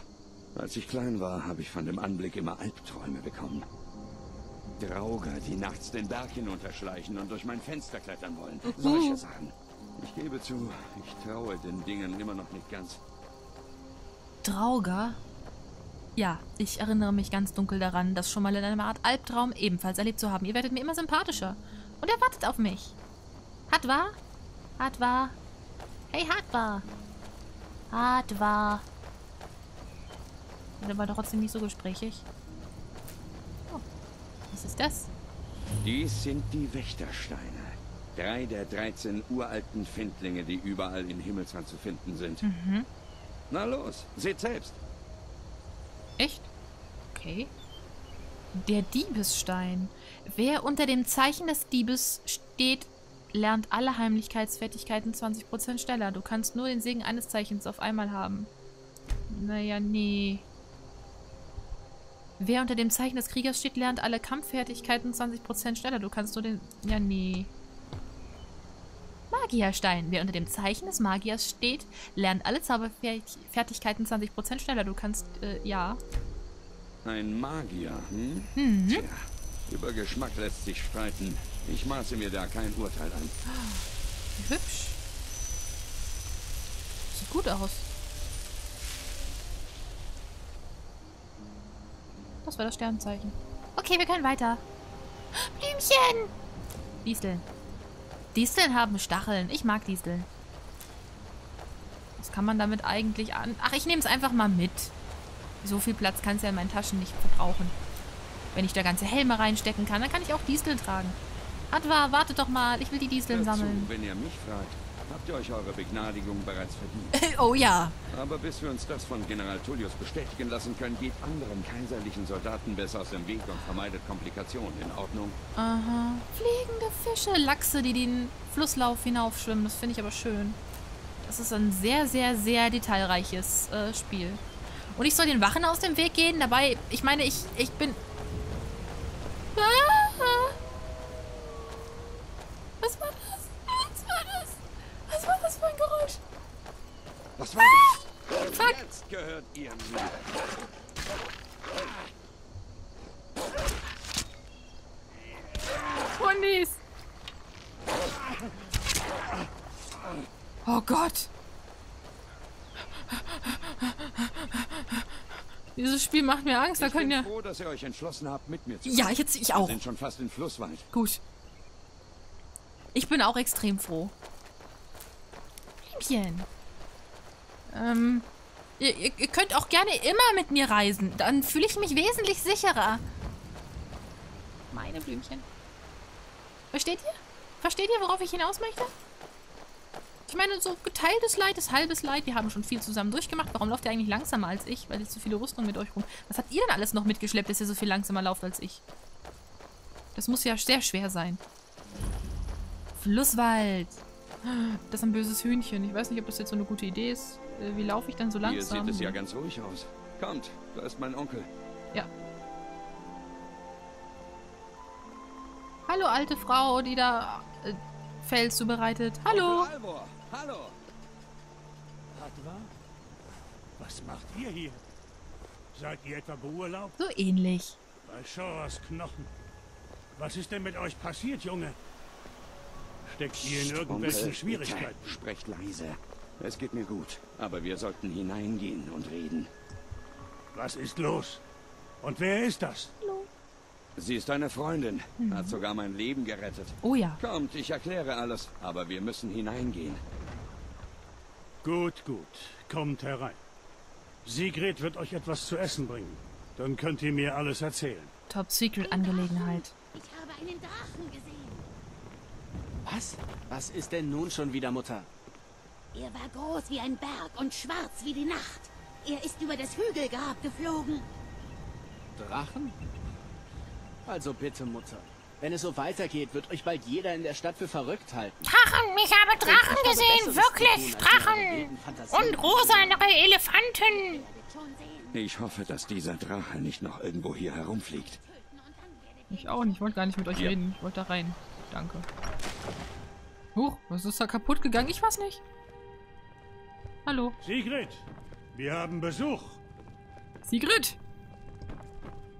Als ich klein war, habe ich von dem Anblick immer Albträume bekommen. Drauger, die nachts den Berg hinunterschleichen und durch mein Fenster klettern wollen. Solche Sachen. Ich gebe zu, ich traue den Dingen immer noch nicht ganz. Drauger? Ja, ich erinnere mich ganz dunkel daran, das schon mal in einer Art Albtraum ebenfalls erlebt zu haben. Ihr werdet mir immer sympathischer. Und er wartet auf mich. Hadvar? Hadvar? Hey, Hadvar! Hadvar! Der war trotzdem nicht so gesprächig. Oh. Was ist das? Dies sind die Wächtersteine. 3 der 13 uralten Findlinge, die überall in Himmelsrand zu finden sind. Mhm. Na los, seht selbst. Echt? Okay. Der Diebesstein. Wer unter dem Zeichen des Diebes steht, lernt alle Heimlichkeitsfertigkeiten 20% schneller. Du kannst nur den Segen eines Zeichens auf einmal haben. Naja, nee. Wer unter dem Zeichen des Kriegers steht, lernt alle Kampffertigkeiten 20% schneller. Du kannst nur den... Ja, nee. Magierstein. Wer unter dem Zeichen des Magiers steht, lernt alle Zauberfertigkeiten 20% schneller. Du kannst, ja. Ein Magier, hm? Mhm. Tja, über Geschmack lässt sich streiten. Ich maße mir da kein Urteil an. Hübsch. Sieht gut aus. Das war das Sternzeichen. Okay, wir können weiter. Blümchen! Disteln. Disteln haben Stacheln. Ich mag Disteln. Was kann man damit eigentlich an... Ach, ich nehme es einfach mal mit. So viel Platz kann es ja in meinen Taschen nicht verbrauchen. Wenn ich da ganze Helme reinstecken kann, dann kann ich auch Disteln tragen. Hadvar, wartet doch mal. Ich will die Disteln sammeln. Wenn ihr mich fragt, habt ihr euch eure Begnadigung bereits verdient. Oh ja. Aber bis wir uns das von General Tullius bestätigen lassen können, geht anderen kaiserlichen Soldaten besser aus dem Weg und vermeidet Komplikationen. In Ordnung? Aha. Fliegende Fische, Lachse, die den Flusslauf hinaufschwimmen. Das finde ich aber schön. Das ist ein sehr, sehr, sehr detailreiches Spiel. Und ich soll den Wachen aus dem Weg gehen? Dabei, ich meine, ich bin... Ah! Was war das? Was war das? Was war das für ein Geräusch? Was war das? Fuck! Jetzt gehört ihr mir. Hundis! Oh Gott! Dieses Spiel macht mir Angst. Da können ja... Ich bin froh, dass ihr euch entschlossen habt, mit mir zu kommen. Ja, jetzt ich auch. Wir sind schon fast in Flusswald. Gut. Ich bin auch extrem froh. Blümchen. Ihr könnt auch gerne immer mit mir reisen. Dann fühle ich mich wesentlich sicherer. Meine Blümchen. Versteht ihr? Versteht ihr, worauf ich hinaus möchte? Ich meine, so geteiltes Leid ist halbes Leid. Wir haben schon viel zusammen durchgemacht. Warum lauft ihr eigentlich langsamer als ich? Weil jetzt so viele Rüstungen mit euch rum. Was habt ihr denn alles noch mitgeschleppt, dass ihr so viel langsamer lauft als ich? Das muss ja sehr schwer sein. Flusswald. Das ist ein böses Hühnchen. Ich weiß nicht, ob das jetzt so eine gute Idee ist. Wie laufe ich denn so langsam? Hier sieht es ja ganz ruhig aus. Kommt, da ist mein Onkel. Ja. Hallo, alte Frau, die da... Fels zubereitet. Hallo! Hallo! Hadvar? Was macht ihr hier? Seid ihr etwa beurlaubt? So ähnlich. Bei Schorers Knochen. Was ist denn mit euch passiert, Junge? Steckt ihr in irgendwelchen Schwierigkeiten? Bitte, sprecht leise. Es geht mir gut, aber wir sollten hineingehen und reden. Was ist los? Und wer ist das? Hallo. Sie ist eine Freundin. Hat sogar mein Leben gerettet. Oh ja. Kommt, ich erkläre alles, aber wir müssen hineingehen. Gut, gut. Kommt herein. Sigrid wird euch etwas zu essen bringen. Dann könnt ihr mir alles erzählen. Top-Secret-Angelegenheit. Ich habe einen Drachen gesehen. Was? Was ist denn nun schon wieder, Mutter? Er war groß wie ein Berg und schwarz wie die Nacht. Er ist über das Hügelgrab geflogen. Drachen? Also bitte, Mutter. Wenn es so weitergeht, wird euch bald jeder in der Stadt für verrückt halten. Drachen! Ich habe Drachen gesehen! Wirklich! Drachen! Und rosanere Elefanten! Ich hoffe, dass dieser Drache nicht noch irgendwo hier herumfliegt. Ich auch nicht. Ich wollte gar nicht mit euch reden. Ich wollte da rein. Danke. Huch, was ist da kaputt gegangen? Ich weiß nicht. Hallo. Sigrid! Wir haben Besuch! Sigrid!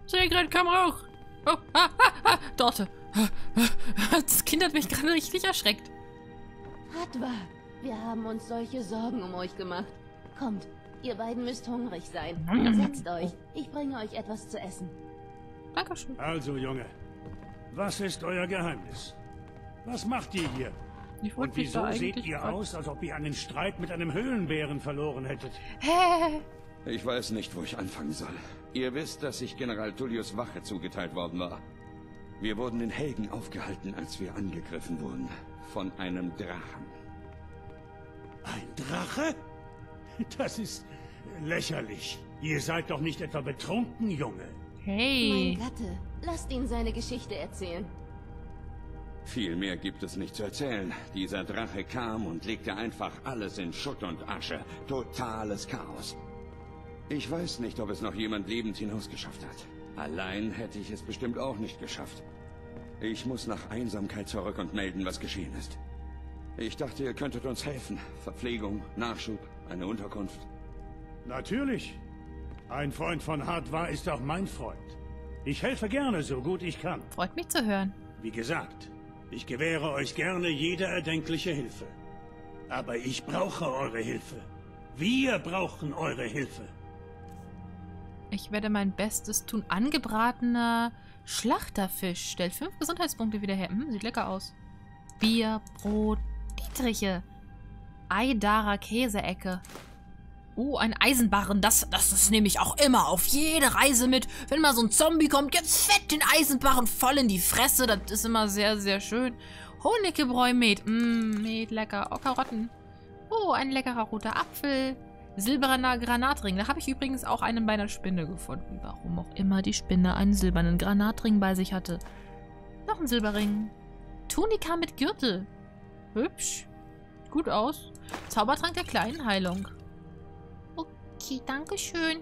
Sigrid, komm hoch! Oh, Dorte. Das Kind hat mich gerade richtig erschreckt. Hadvar, wir haben uns solche Sorgen um euch gemacht. Kommt, ihr beiden müsst hungrig sein. Setzt euch, ich bringe euch etwas zu essen. Dankeschön. Also, Junge, was ist euer Geheimnis? Was macht ihr hier? Und wieso seht ihr aus, als ob ihr einen Streit mit einem Höhlenbären verloren hättet? Ich weiß nicht, wo ich anfangen soll. Ihr wisst, dass ich General Tullius Wache zugeteilt worden war. Wir wurden in Helgen aufgehalten, als wir angegriffen wurden. Von einem Drachen. Ein Drache? Das ist lächerlich. Ihr seid doch nicht etwa betrunken, Junge. Hey. Mein Gatte, lasst ihn seine Geschichte erzählen. Viel mehr gibt es nicht zu erzählen. Dieser Drache kam und legte einfach alles in Schutt und Asche. Totales Chaos. Ich weiß nicht, ob es noch jemand lebend hinausgeschafft hat. Allein hätte ich es bestimmt auch nicht geschafft. Ich muss nach Einsamkeit zurück und melden, was geschehen ist. Ich dachte, ihr könntet uns helfen. Verpflegung, Nachschub, eine Unterkunft. Natürlich. Ein Freund von Hadvar ist auch mein Freund. Ich helfe gerne, so gut ich kann. Freut mich zu hören. Wie gesagt, ich gewähre euch gerne jede erdenkliche Hilfe. Aber ich brauche eure Hilfe. Wir brauchen eure Hilfe. Ich werde mein Bestes tun. Angebratener Schlachterfisch. Stellt 5 Gesundheitspunkte wieder her. Hm, sieht lecker aus. Bier, Brot, Dietriche. Eidarer Käseecke. Oh, ein Eisenbarren. Das nehme ich auch immer auf jede Reise mit. Wenn mal so ein Zombie kommt, gibt's fett den Eisenbarren voll in die Fresse. Das ist immer sehr, sehr schön. Honiggebräu, Met. Met, lecker. Oh, Karotten. Oh, ein leckerer roter Apfel. Silberner Granatring. Da habe ich übrigens auch einen bei einer Spinne gefunden. Warum auch immer die Spinne einen silbernen Granatring bei sich hatte. Noch ein Silberring. Tunika mit Gürtel. Hübsch. Gut aus. Zaubertrank der kleinen Heilung. Okay, danke schön.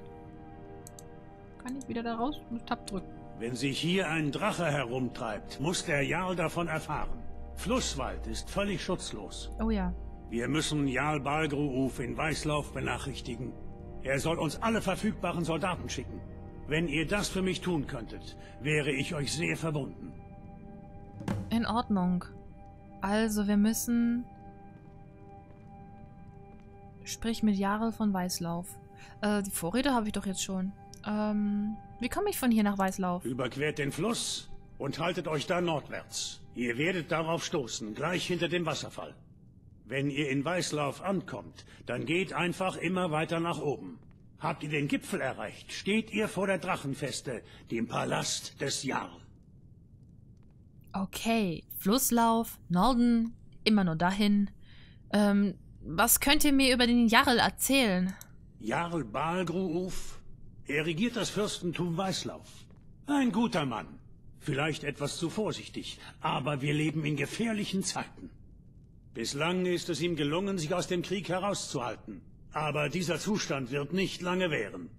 Kann ich wieder da raus? Muss Tab drücken. Wenn sich hier ein Drache herumtreibt, muss der Jarl davon erfahren. Flusswald ist völlig schutzlos. Oh ja. Wir müssen Jarl Balgruuf in Weißlauf benachrichtigen. Er soll uns alle verfügbaren Soldaten schicken. Wenn ihr das für mich tun könntet, wäre ich euch sehr verbunden. In Ordnung. Also, wir müssen... Sprich mit Jarl von Weißlauf. Die Vorräte habe ich doch jetzt schon. Wie komme ich von hier nach Weißlauf? Überquert den Fluss und haltet euch da nordwärts. Ihr werdet darauf stoßen, gleich hinter dem Wasserfall. Wenn ihr in Weißlauf ankommt, dann geht einfach immer weiter nach oben. Habt ihr den Gipfel erreicht, steht ihr vor der Drachenfeste, dem Palast des Jarl. Okay, Flusslauf, Norden, immer nur dahin. Was könnt ihr mir über den Jarl erzählen? Jarl Balgruuf, er regiert das Fürstentum Weißlauf. Ein guter Mann, vielleicht etwas zu vorsichtig, aber wir leben in gefährlichen Zeiten. Bislang ist es ihm gelungen, sich aus dem Krieg herauszuhalten. Aber dieser Zustand wird nicht lange währen.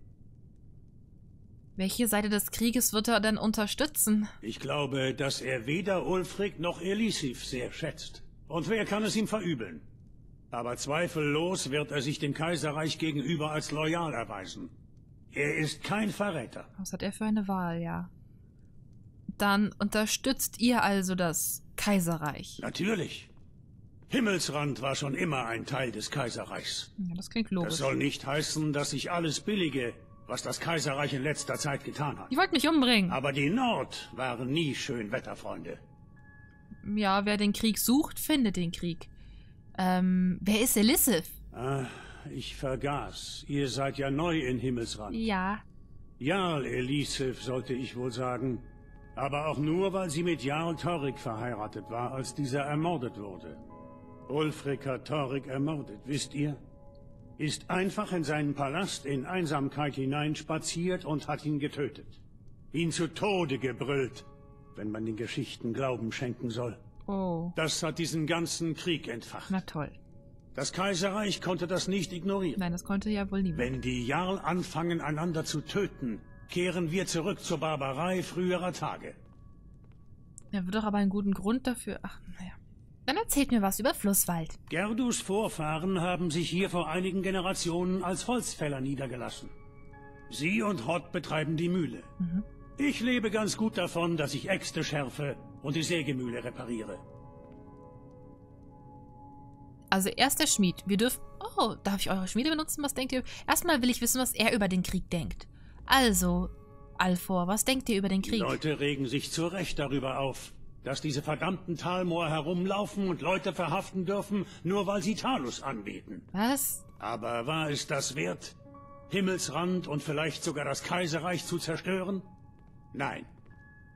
Welche Seite des Krieges wird er denn unterstützen? Ich glaube, dass er weder Ulfric noch Elisif sehr schätzt. Und wer kann es ihm verübeln? Aber zweifellos wird er sich dem Kaiserreich gegenüber als loyal erweisen. Er ist kein Verräter. Was hat er für eine Wahl, ja. Dann unterstützt ihr also das Kaiserreich. Natürlich. Himmelsrand war schon immer ein Teil des Kaiserreichs. Ja, das klingt logisch. Das soll nicht heißen, dass ich alles billige, was das Kaiserreich in letzter Zeit getan hat. Die wollten mich umbringen. Aber die Nord waren nie Schönwetterfreunde. Ja, wer den Krieg sucht, findet den Krieg. Wer ist Elisif? Ah, ich vergaß. Ihr seid ja neu in Himmelsrand. Ja. Jarl Elisif, sollte ich wohl sagen. Aber auch nur, weil sie mit Jarl Torrik verheiratet war, als dieser ermordet wurde. Ulfric hat Torrik ermordet, wisst ihr? Ist einfach in seinen Palast in Einsamkeit hineinspaziert und hat ihn getötet. Ihn zu Tode gebrüllt, wenn man den Geschichten Glauben schenken soll. Oh. Das hat diesen ganzen Krieg entfacht. Na toll. Das Kaiserreich konnte das nicht ignorieren. Nein, das konnte ja wohl niemand. Wenn die Jarl anfangen, einander zu töten, kehren wir zurück zur Barbarei früherer Tage. Er wird doch aber einen guten Grund dafür... Ach, naja. Dann erzählt mir was über Flusswald. Gerdus Vorfahren haben sich hier vor einigen Generationen als Holzfäller niedergelassen. Sie und Hott betreiben die Mühle. Mhm. Ich lebe ganz gut davon, dass ich Äxte schärfe und die Sägemühle repariere. Also erst der Schmied. Wir dürfen... Oh, darf ich eure Schmiede benutzen? Was denkt ihr? Erstmal will ich wissen, was er über den Krieg denkt. Also, Alfor, was denkt ihr über den Krieg? Die Leute regen sich zu Recht darüber auf, dass diese verdammten Talmor herumlaufen und Leute verhaften dürfen, nur weil sie Talos anbeten. Was? Aber war es das wert, Himmelsrand und vielleicht sogar das Kaiserreich zu zerstören? Nein.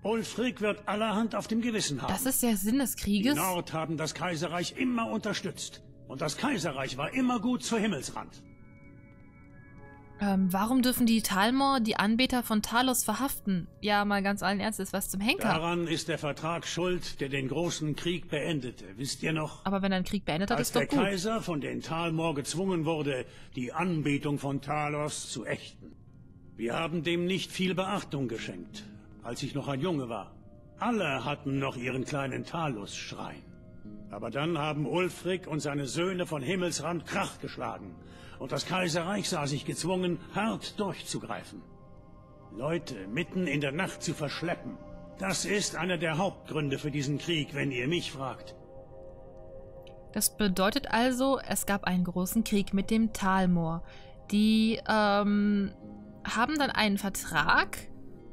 Ulfric wird allerhand auf dem Gewissen haben. Das ist der Sinn des Krieges? Die Nord haben das Kaiserreich immer unterstützt. Und das Kaiserreich war immer gut zu Himmelsrand. Warum dürfen die Talmor die Anbeter von Talos verhaften? Ja, mal ganz allen Ernstes, was zum Henker? Daran ist der Vertrag schuld, der den großen Krieg beendete, wisst ihr noch? Aber wenn er einen Krieg beendet hat, ist doch gut. Als der Kaiser von den Talmor gezwungen wurde, die Anbetung von Talos zu ächten. Wir haben dem nicht viel Beachtung geschenkt, als ich noch ein Junge war. Alle hatten noch ihren kleinen Talos-Schrein. Aber dann haben Ulfric und seine Söhne von Himmelsrand Krach geschlagen. Und das Kaiserreich sah sich gezwungen, hart durchzugreifen. Leute mitten in der Nacht zu verschleppen, das ist einer der Hauptgründe für diesen Krieg, wenn ihr mich fragt. Das bedeutet also, es gab einen großen Krieg mit dem Talmor. Die haben dann einen Vertrag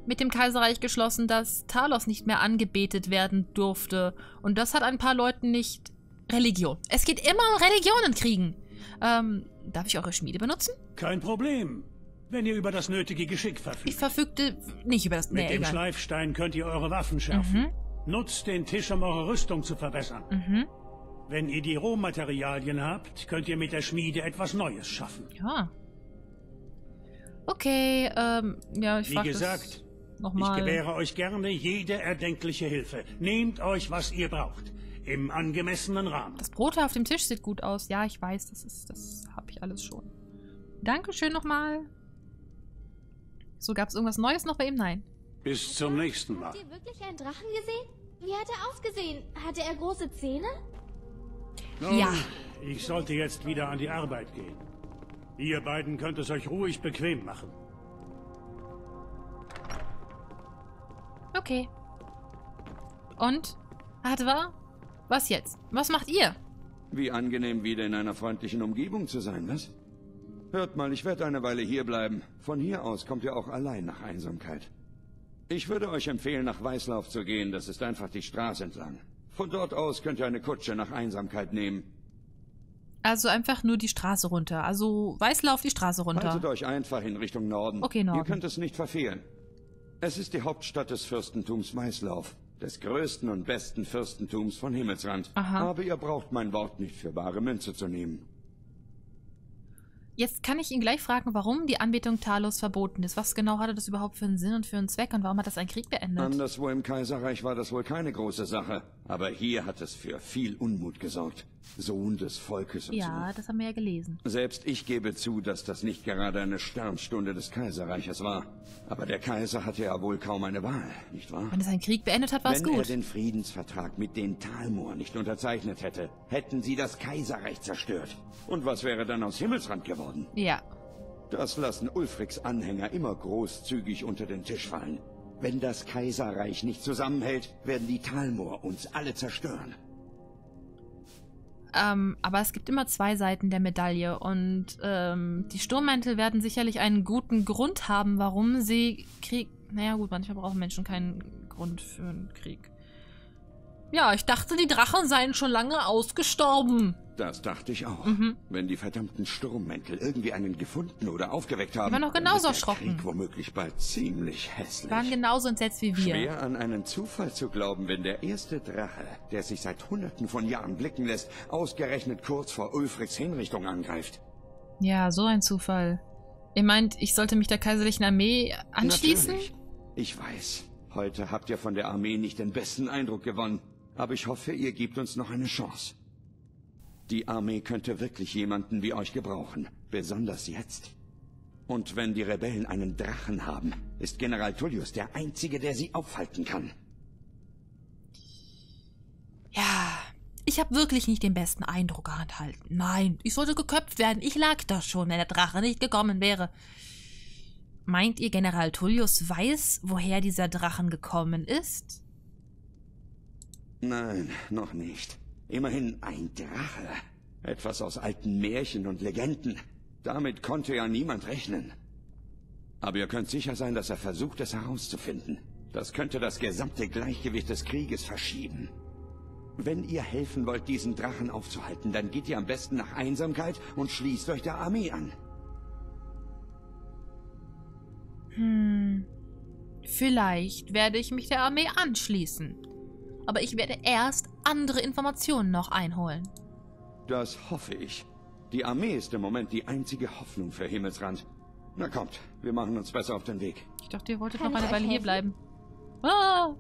mit dem Kaiserreich geschlossen, dass Talos nicht mehr angebetet werden durfte. Und das hat ein paar Leuten nicht... Religion. Es geht immer um Religionenkriegen. Darf ich eure Schmiede benutzen? Kein Problem, wenn ihr über das nötige Geschick verfügt. Ich verfügte nicht über das... Mit dem Schleifstein könnt ihr eure Waffen schärfen. Mhm. Nutzt den Tisch, um eure Rüstung zu verbessern. Mhm. Wenn ihr die Rohmaterialien habt, könnt ihr mit der Schmiede etwas Neues schaffen. Ja. Okay, ja, ich frage das nochmal. Ich gewähre euch gerne jede erdenkliche Hilfe. Nehmt euch, was ihr braucht. Im angemessenen Rahmen. Das Brot auf dem Tisch sieht gut aus. Ja, ich weiß, das habe ich alles schon. Dankeschön nochmal. So, gab es irgendwas Neues noch bei ihm? Nein. Bis zum nächsten Mal. Habt ihr wirklich einen Drachen gesehen? Wie hat er ausgesehen? Hatte er große Zähne? Nun, ja. Ich sollte jetzt wieder an die Arbeit gehen. Ihr beiden könnt es euch ruhig bequem machen. Okay. Und? Hadvar? Was jetzt? Was macht ihr? Wie angenehm, wieder in einer freundlichen Umgebung zu sein, was? Hört mal, ich werde eine Weile hier bleiben. Von hier aus kommt ihr auch allein nach Einsamkeit. Ich würde euch empfehlen, nach Weißlauf zu gehen. Das ist einfach die Straße entlang. Von dort aus könnt ihr eine Kutsche nach Einsamkeit nehmen. Also einfach nur die Straße runter. Also Weißlauf, die Straße runter. Haltet euch einfach in Richtung Norden. Okay, Norden. Ihr könnt es nicht verfehlen. Es ist die Hauptstadt des Fürstentums Weißlauf, des größten und besten Fürstentums von Himmelsrand. Aha. Aber ihr braucht mein Wort nicht für bare Münze zu nehmen. Jetzt kann ich ihn gleich fragen, warum die Anbetung Talos verboten ist. Was genau hatte das überhaupt für einen Sinn und für einen Zweck und warum hat das einen Krieg beendet? Anderswo im Kaiserreich war das wohl keine große Sache, aber hier hat es für viel Unmut gesorgt. Sohn des Volkes und so. Ja, das haben wir ja gelesen. Selbst ich gebe zu, dass das nicht gerade eine Sternstunde des Kaiserreiches war. Aber der Kaiser hatte ja wohl kaum eine Wahl, nicht wahr? Wenn es einen Krieg beendet hat, war es gut. Wenn er den Friedensvertrag mit den Talmor nicht unterzeichnet hätte, hätten sie das Kaiserreich zerstört. Und was wäre dann aus Himmelsrand geworden? Ja. Das lassen Ulfrics Anhänger immer großzügig unter den Tisch fallen. Wenn das Kaiserreich nicht zusammenhält, werden die Talmor uns alle zerstören. Aber es gibt immer zwei Seiten der Medaille und die Sturmmäntel werden sicherlich einen guten Grund haben, warum sie Krieg... Naja gut, manchmal brauchen Menschen keinen Grund für einen Krieg. Ja, ich dachte, die Drachen seien schon lange ausgestorben. Das dachte ich auch. Mhm. Wenn die verdammten Sturmmäntel irgendwie einen gefunden oder aufgeweckt haben, die waren auch genauso erschrocken. Der Krieg womöglich bald ziemlich hässlich. Waren genauso entsetzt wie wir. Schwer an einen Zufall zu glauben, wenn der erste Drache, der sich seit Hunderten von Jahren blicken lässt, ausgerechnet kurz vor Ulfrics Hinrichtung angreift. Ja, so ein Zufall. Ihr meint, ich sollte mich der kaiserlichen Armee anschließen? Natürlich. Ich weiß. Heute habt ihr von der Armee nicht den besten Eindruck gewonnen. Aber ich hoffe, ihr gebt uns noch eine Chance. Die Armee könnte wirklich jemanden wie euch gebrauchen, besonders jetzt. Und wenn die Rebellen einen Drachen haben, ist General Tullius der Einzige, der sie aufhalten kann. Ja, ich habe wirklich nicht den besten Eindruck erhalten. Nein, ich sollte geköpft werden. Ich lag da schon, wenn der Drache nicht gekommen wäre. Meint ihr, General Tullius weiß, woher dieser Drachen gekommen ist? Nein, noch nicht. Immerhin ein Drache. Etwas aus alten Märchen und Legenden. Damit konnte ja niemand rechnen. Aber ihr könnt sicher sein, dass er versucht, es herauszufinden. Das könnte das gesamte Gleichgewicht des Krieges verschieben. Wenn ihr helfen wollt, diesen Drachen aufzuhalten, dann geht ihr am besten nach Einsamkeit und schließt euch der Armee an. Hm. Vielleicht werde ich mich der Armee anschließen. Aber ich werde erst andere Informationen noch einholen. Das hoffe ich. Die Armee ist im Moment die einzige Hoffnung für Himmelsrand. Na kommt, wir machen uns besser auf den Weg. Ich dachte, ihr wolltet noch eine Weile hier bleiben. Ah!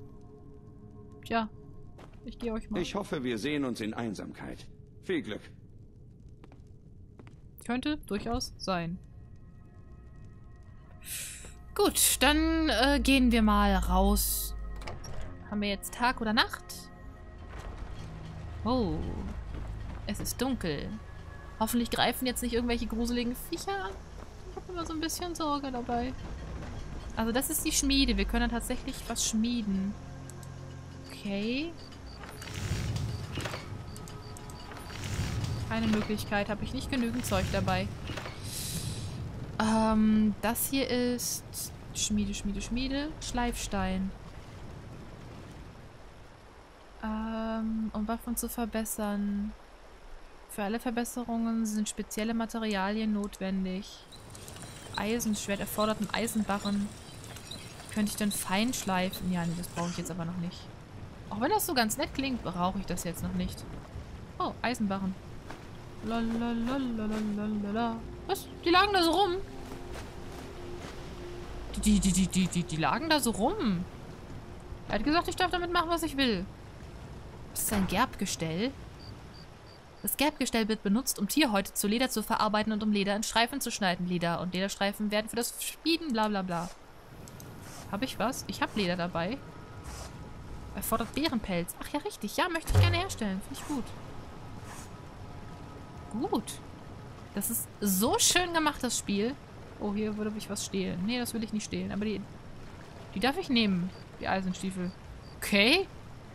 Tja, ich gehe euch mal. Ich hoffe, wir sehen uns in Einsamkeit. Viel Glück. Könnte durchaus sein. Gut, dann gehen wir mal raus. Haben wir jetzt Tag oder Nacht? Oh. Es ist dunkel. Hoffentlich greifen jetzt nicht irgendwelche gruseligen Viecher an. Ich habe immer so ein bisschen Sorge dabei. Also das ist die Schmiede. Wir können tatsächlich was schmieden. Okay. Keine Möglichkeit. Habe ich nicht genügend Zeug dabei. Das hier ist... Schmiede, Schmiede, Schmiede. Schleifstein. Um Waffen zu verbessern. Für alle Verbesserungen sind spezielle Materialien notwendig. Eisenschwert erfordert einen Eisenbarren. Könnte ich dann fein schleifen? Ja, nee, das brauche ich jetzt aber noch nicht. Auch wenn das so ganz nett klingt, brauche ich das jetzt noch nicht. Oh, Eisenbarren. Lalalalalalala. Was? Die lagen da so rum? Die lagen da so rum. Er hat gesagt, ich darf damit machen, was ich will. Das ist ein Gerbgestell. Das Gerbgestell wird benutzt, um Tierhäute zu Leder zu verarbeiten und um Leder in Streifen zu schneiden. Leder und Lederstreifen werden für das Schmieden, bla bla bla. Habe ich was? Ich habe Leder dabei. Erfordert Bärenpelz. Ach ja, richtig. Ja, möchte ich gerne herstellen. Finde ich gut. Gut. Das ist so schön gemacht, das Spiel. Oh, hier würde ich was stehlen. Nee, das will ich nicht stehlen. Aber die darf ich nehmen. Die Eisenstiefel. Okay.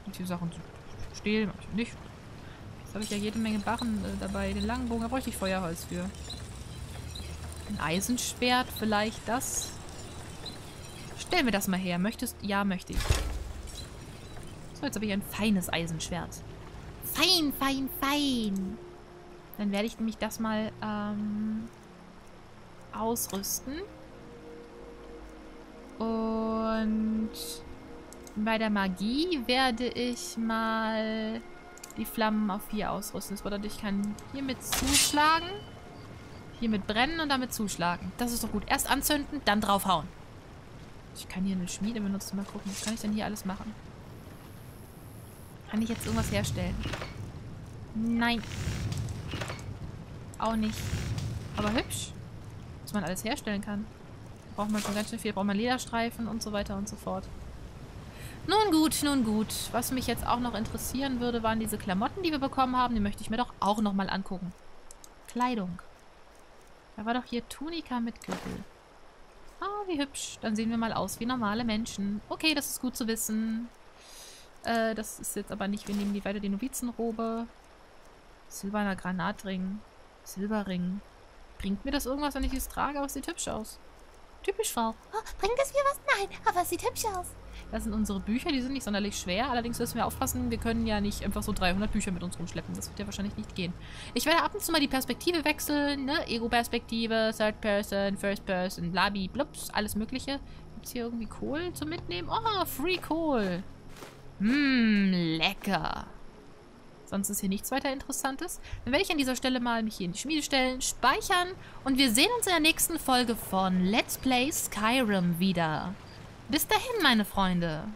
Und die Sachen zu stehlen, mach ich nicht. Jetzt habe ich ja jede Menge Barren dabei. Den Langbogen, da bräuchte ich Feuerholz für. Ein Eisenschwert, vielleicht das. Stellen wir das mal her. Möchtest? Ja, möchte ich. So, jetzt habe ich ein feines Eisenschwert. Fein, fein, fein. Dann werde ich nämlich das mal ausrüsten. Und bei der Magie werde ich mal die Flammen auf 4 ausrüsten. Das bedeutet, ich kann hiermit zuschlagen, hiermit brennen und damit zuschlagen. Das ist doch gut. Erst anzünden, dann draufhauen. Ich kann hier eine Schmiede benutzen. Mal gucken, was kann ich denn hier alles machen? Kann ich jetzt irgendwas herstellen? Nein. Auch nicht. Aber hübsch, dass man alles herstellen kann. Braucht man schon ganz schön viel. Braucht man Lederstreifen und so weiter und so fort. Nun gut, nun gut. Was mich jetzt auch noch interessieren würde, waren diese Klamotten, die wir bekommen haben. Die möchte ich mir doch auch nochmal angucken. Kleidung. Da war doch hier Tunika mit Gürtel. Ah, wie hübsch. Dann sehen wir mal aus wie normale Menschen. Okay, das ist gut zu wissen. Das ist jetzt aber nicht. Wir nehmen die weiter, die Novizenrobe. Silberner Granatring. Silberring. Bringt mir das irgendwas, wenn ich es trage? Aber es sieht hübsch aus. Typisch Frau. Oh, bringt es mir was? Nein, aber es sieht hübsch aus. Das sind unsere Bücher. Die sind nicht sonderlich schwer. Allerdings müssen wir aufpassen. Wir können ja nicht einfach so 300 Bücher mit uns rumschleppen. Das wird ja wahrscheinlich nicht gehen. Ich werde ab und zu mal die Perspektive wechseln. Ne? Ego-Perspektive, Third Person, First Person, blabi, blups, alles Mögliche. Gibt es hier irgendwie Kohl zum Mitnehmen? Oh, Free Kohl. Lecker. Sonst ist hier nichts weiter Interessantes. Dann werde ich an dieser Stelle mal mich hier in die Schmiede stellen, speichern. Und wir sehen uns in der nächsten Folge von Let's Play Skyrim wieder. Bis dahin, meine Freunde.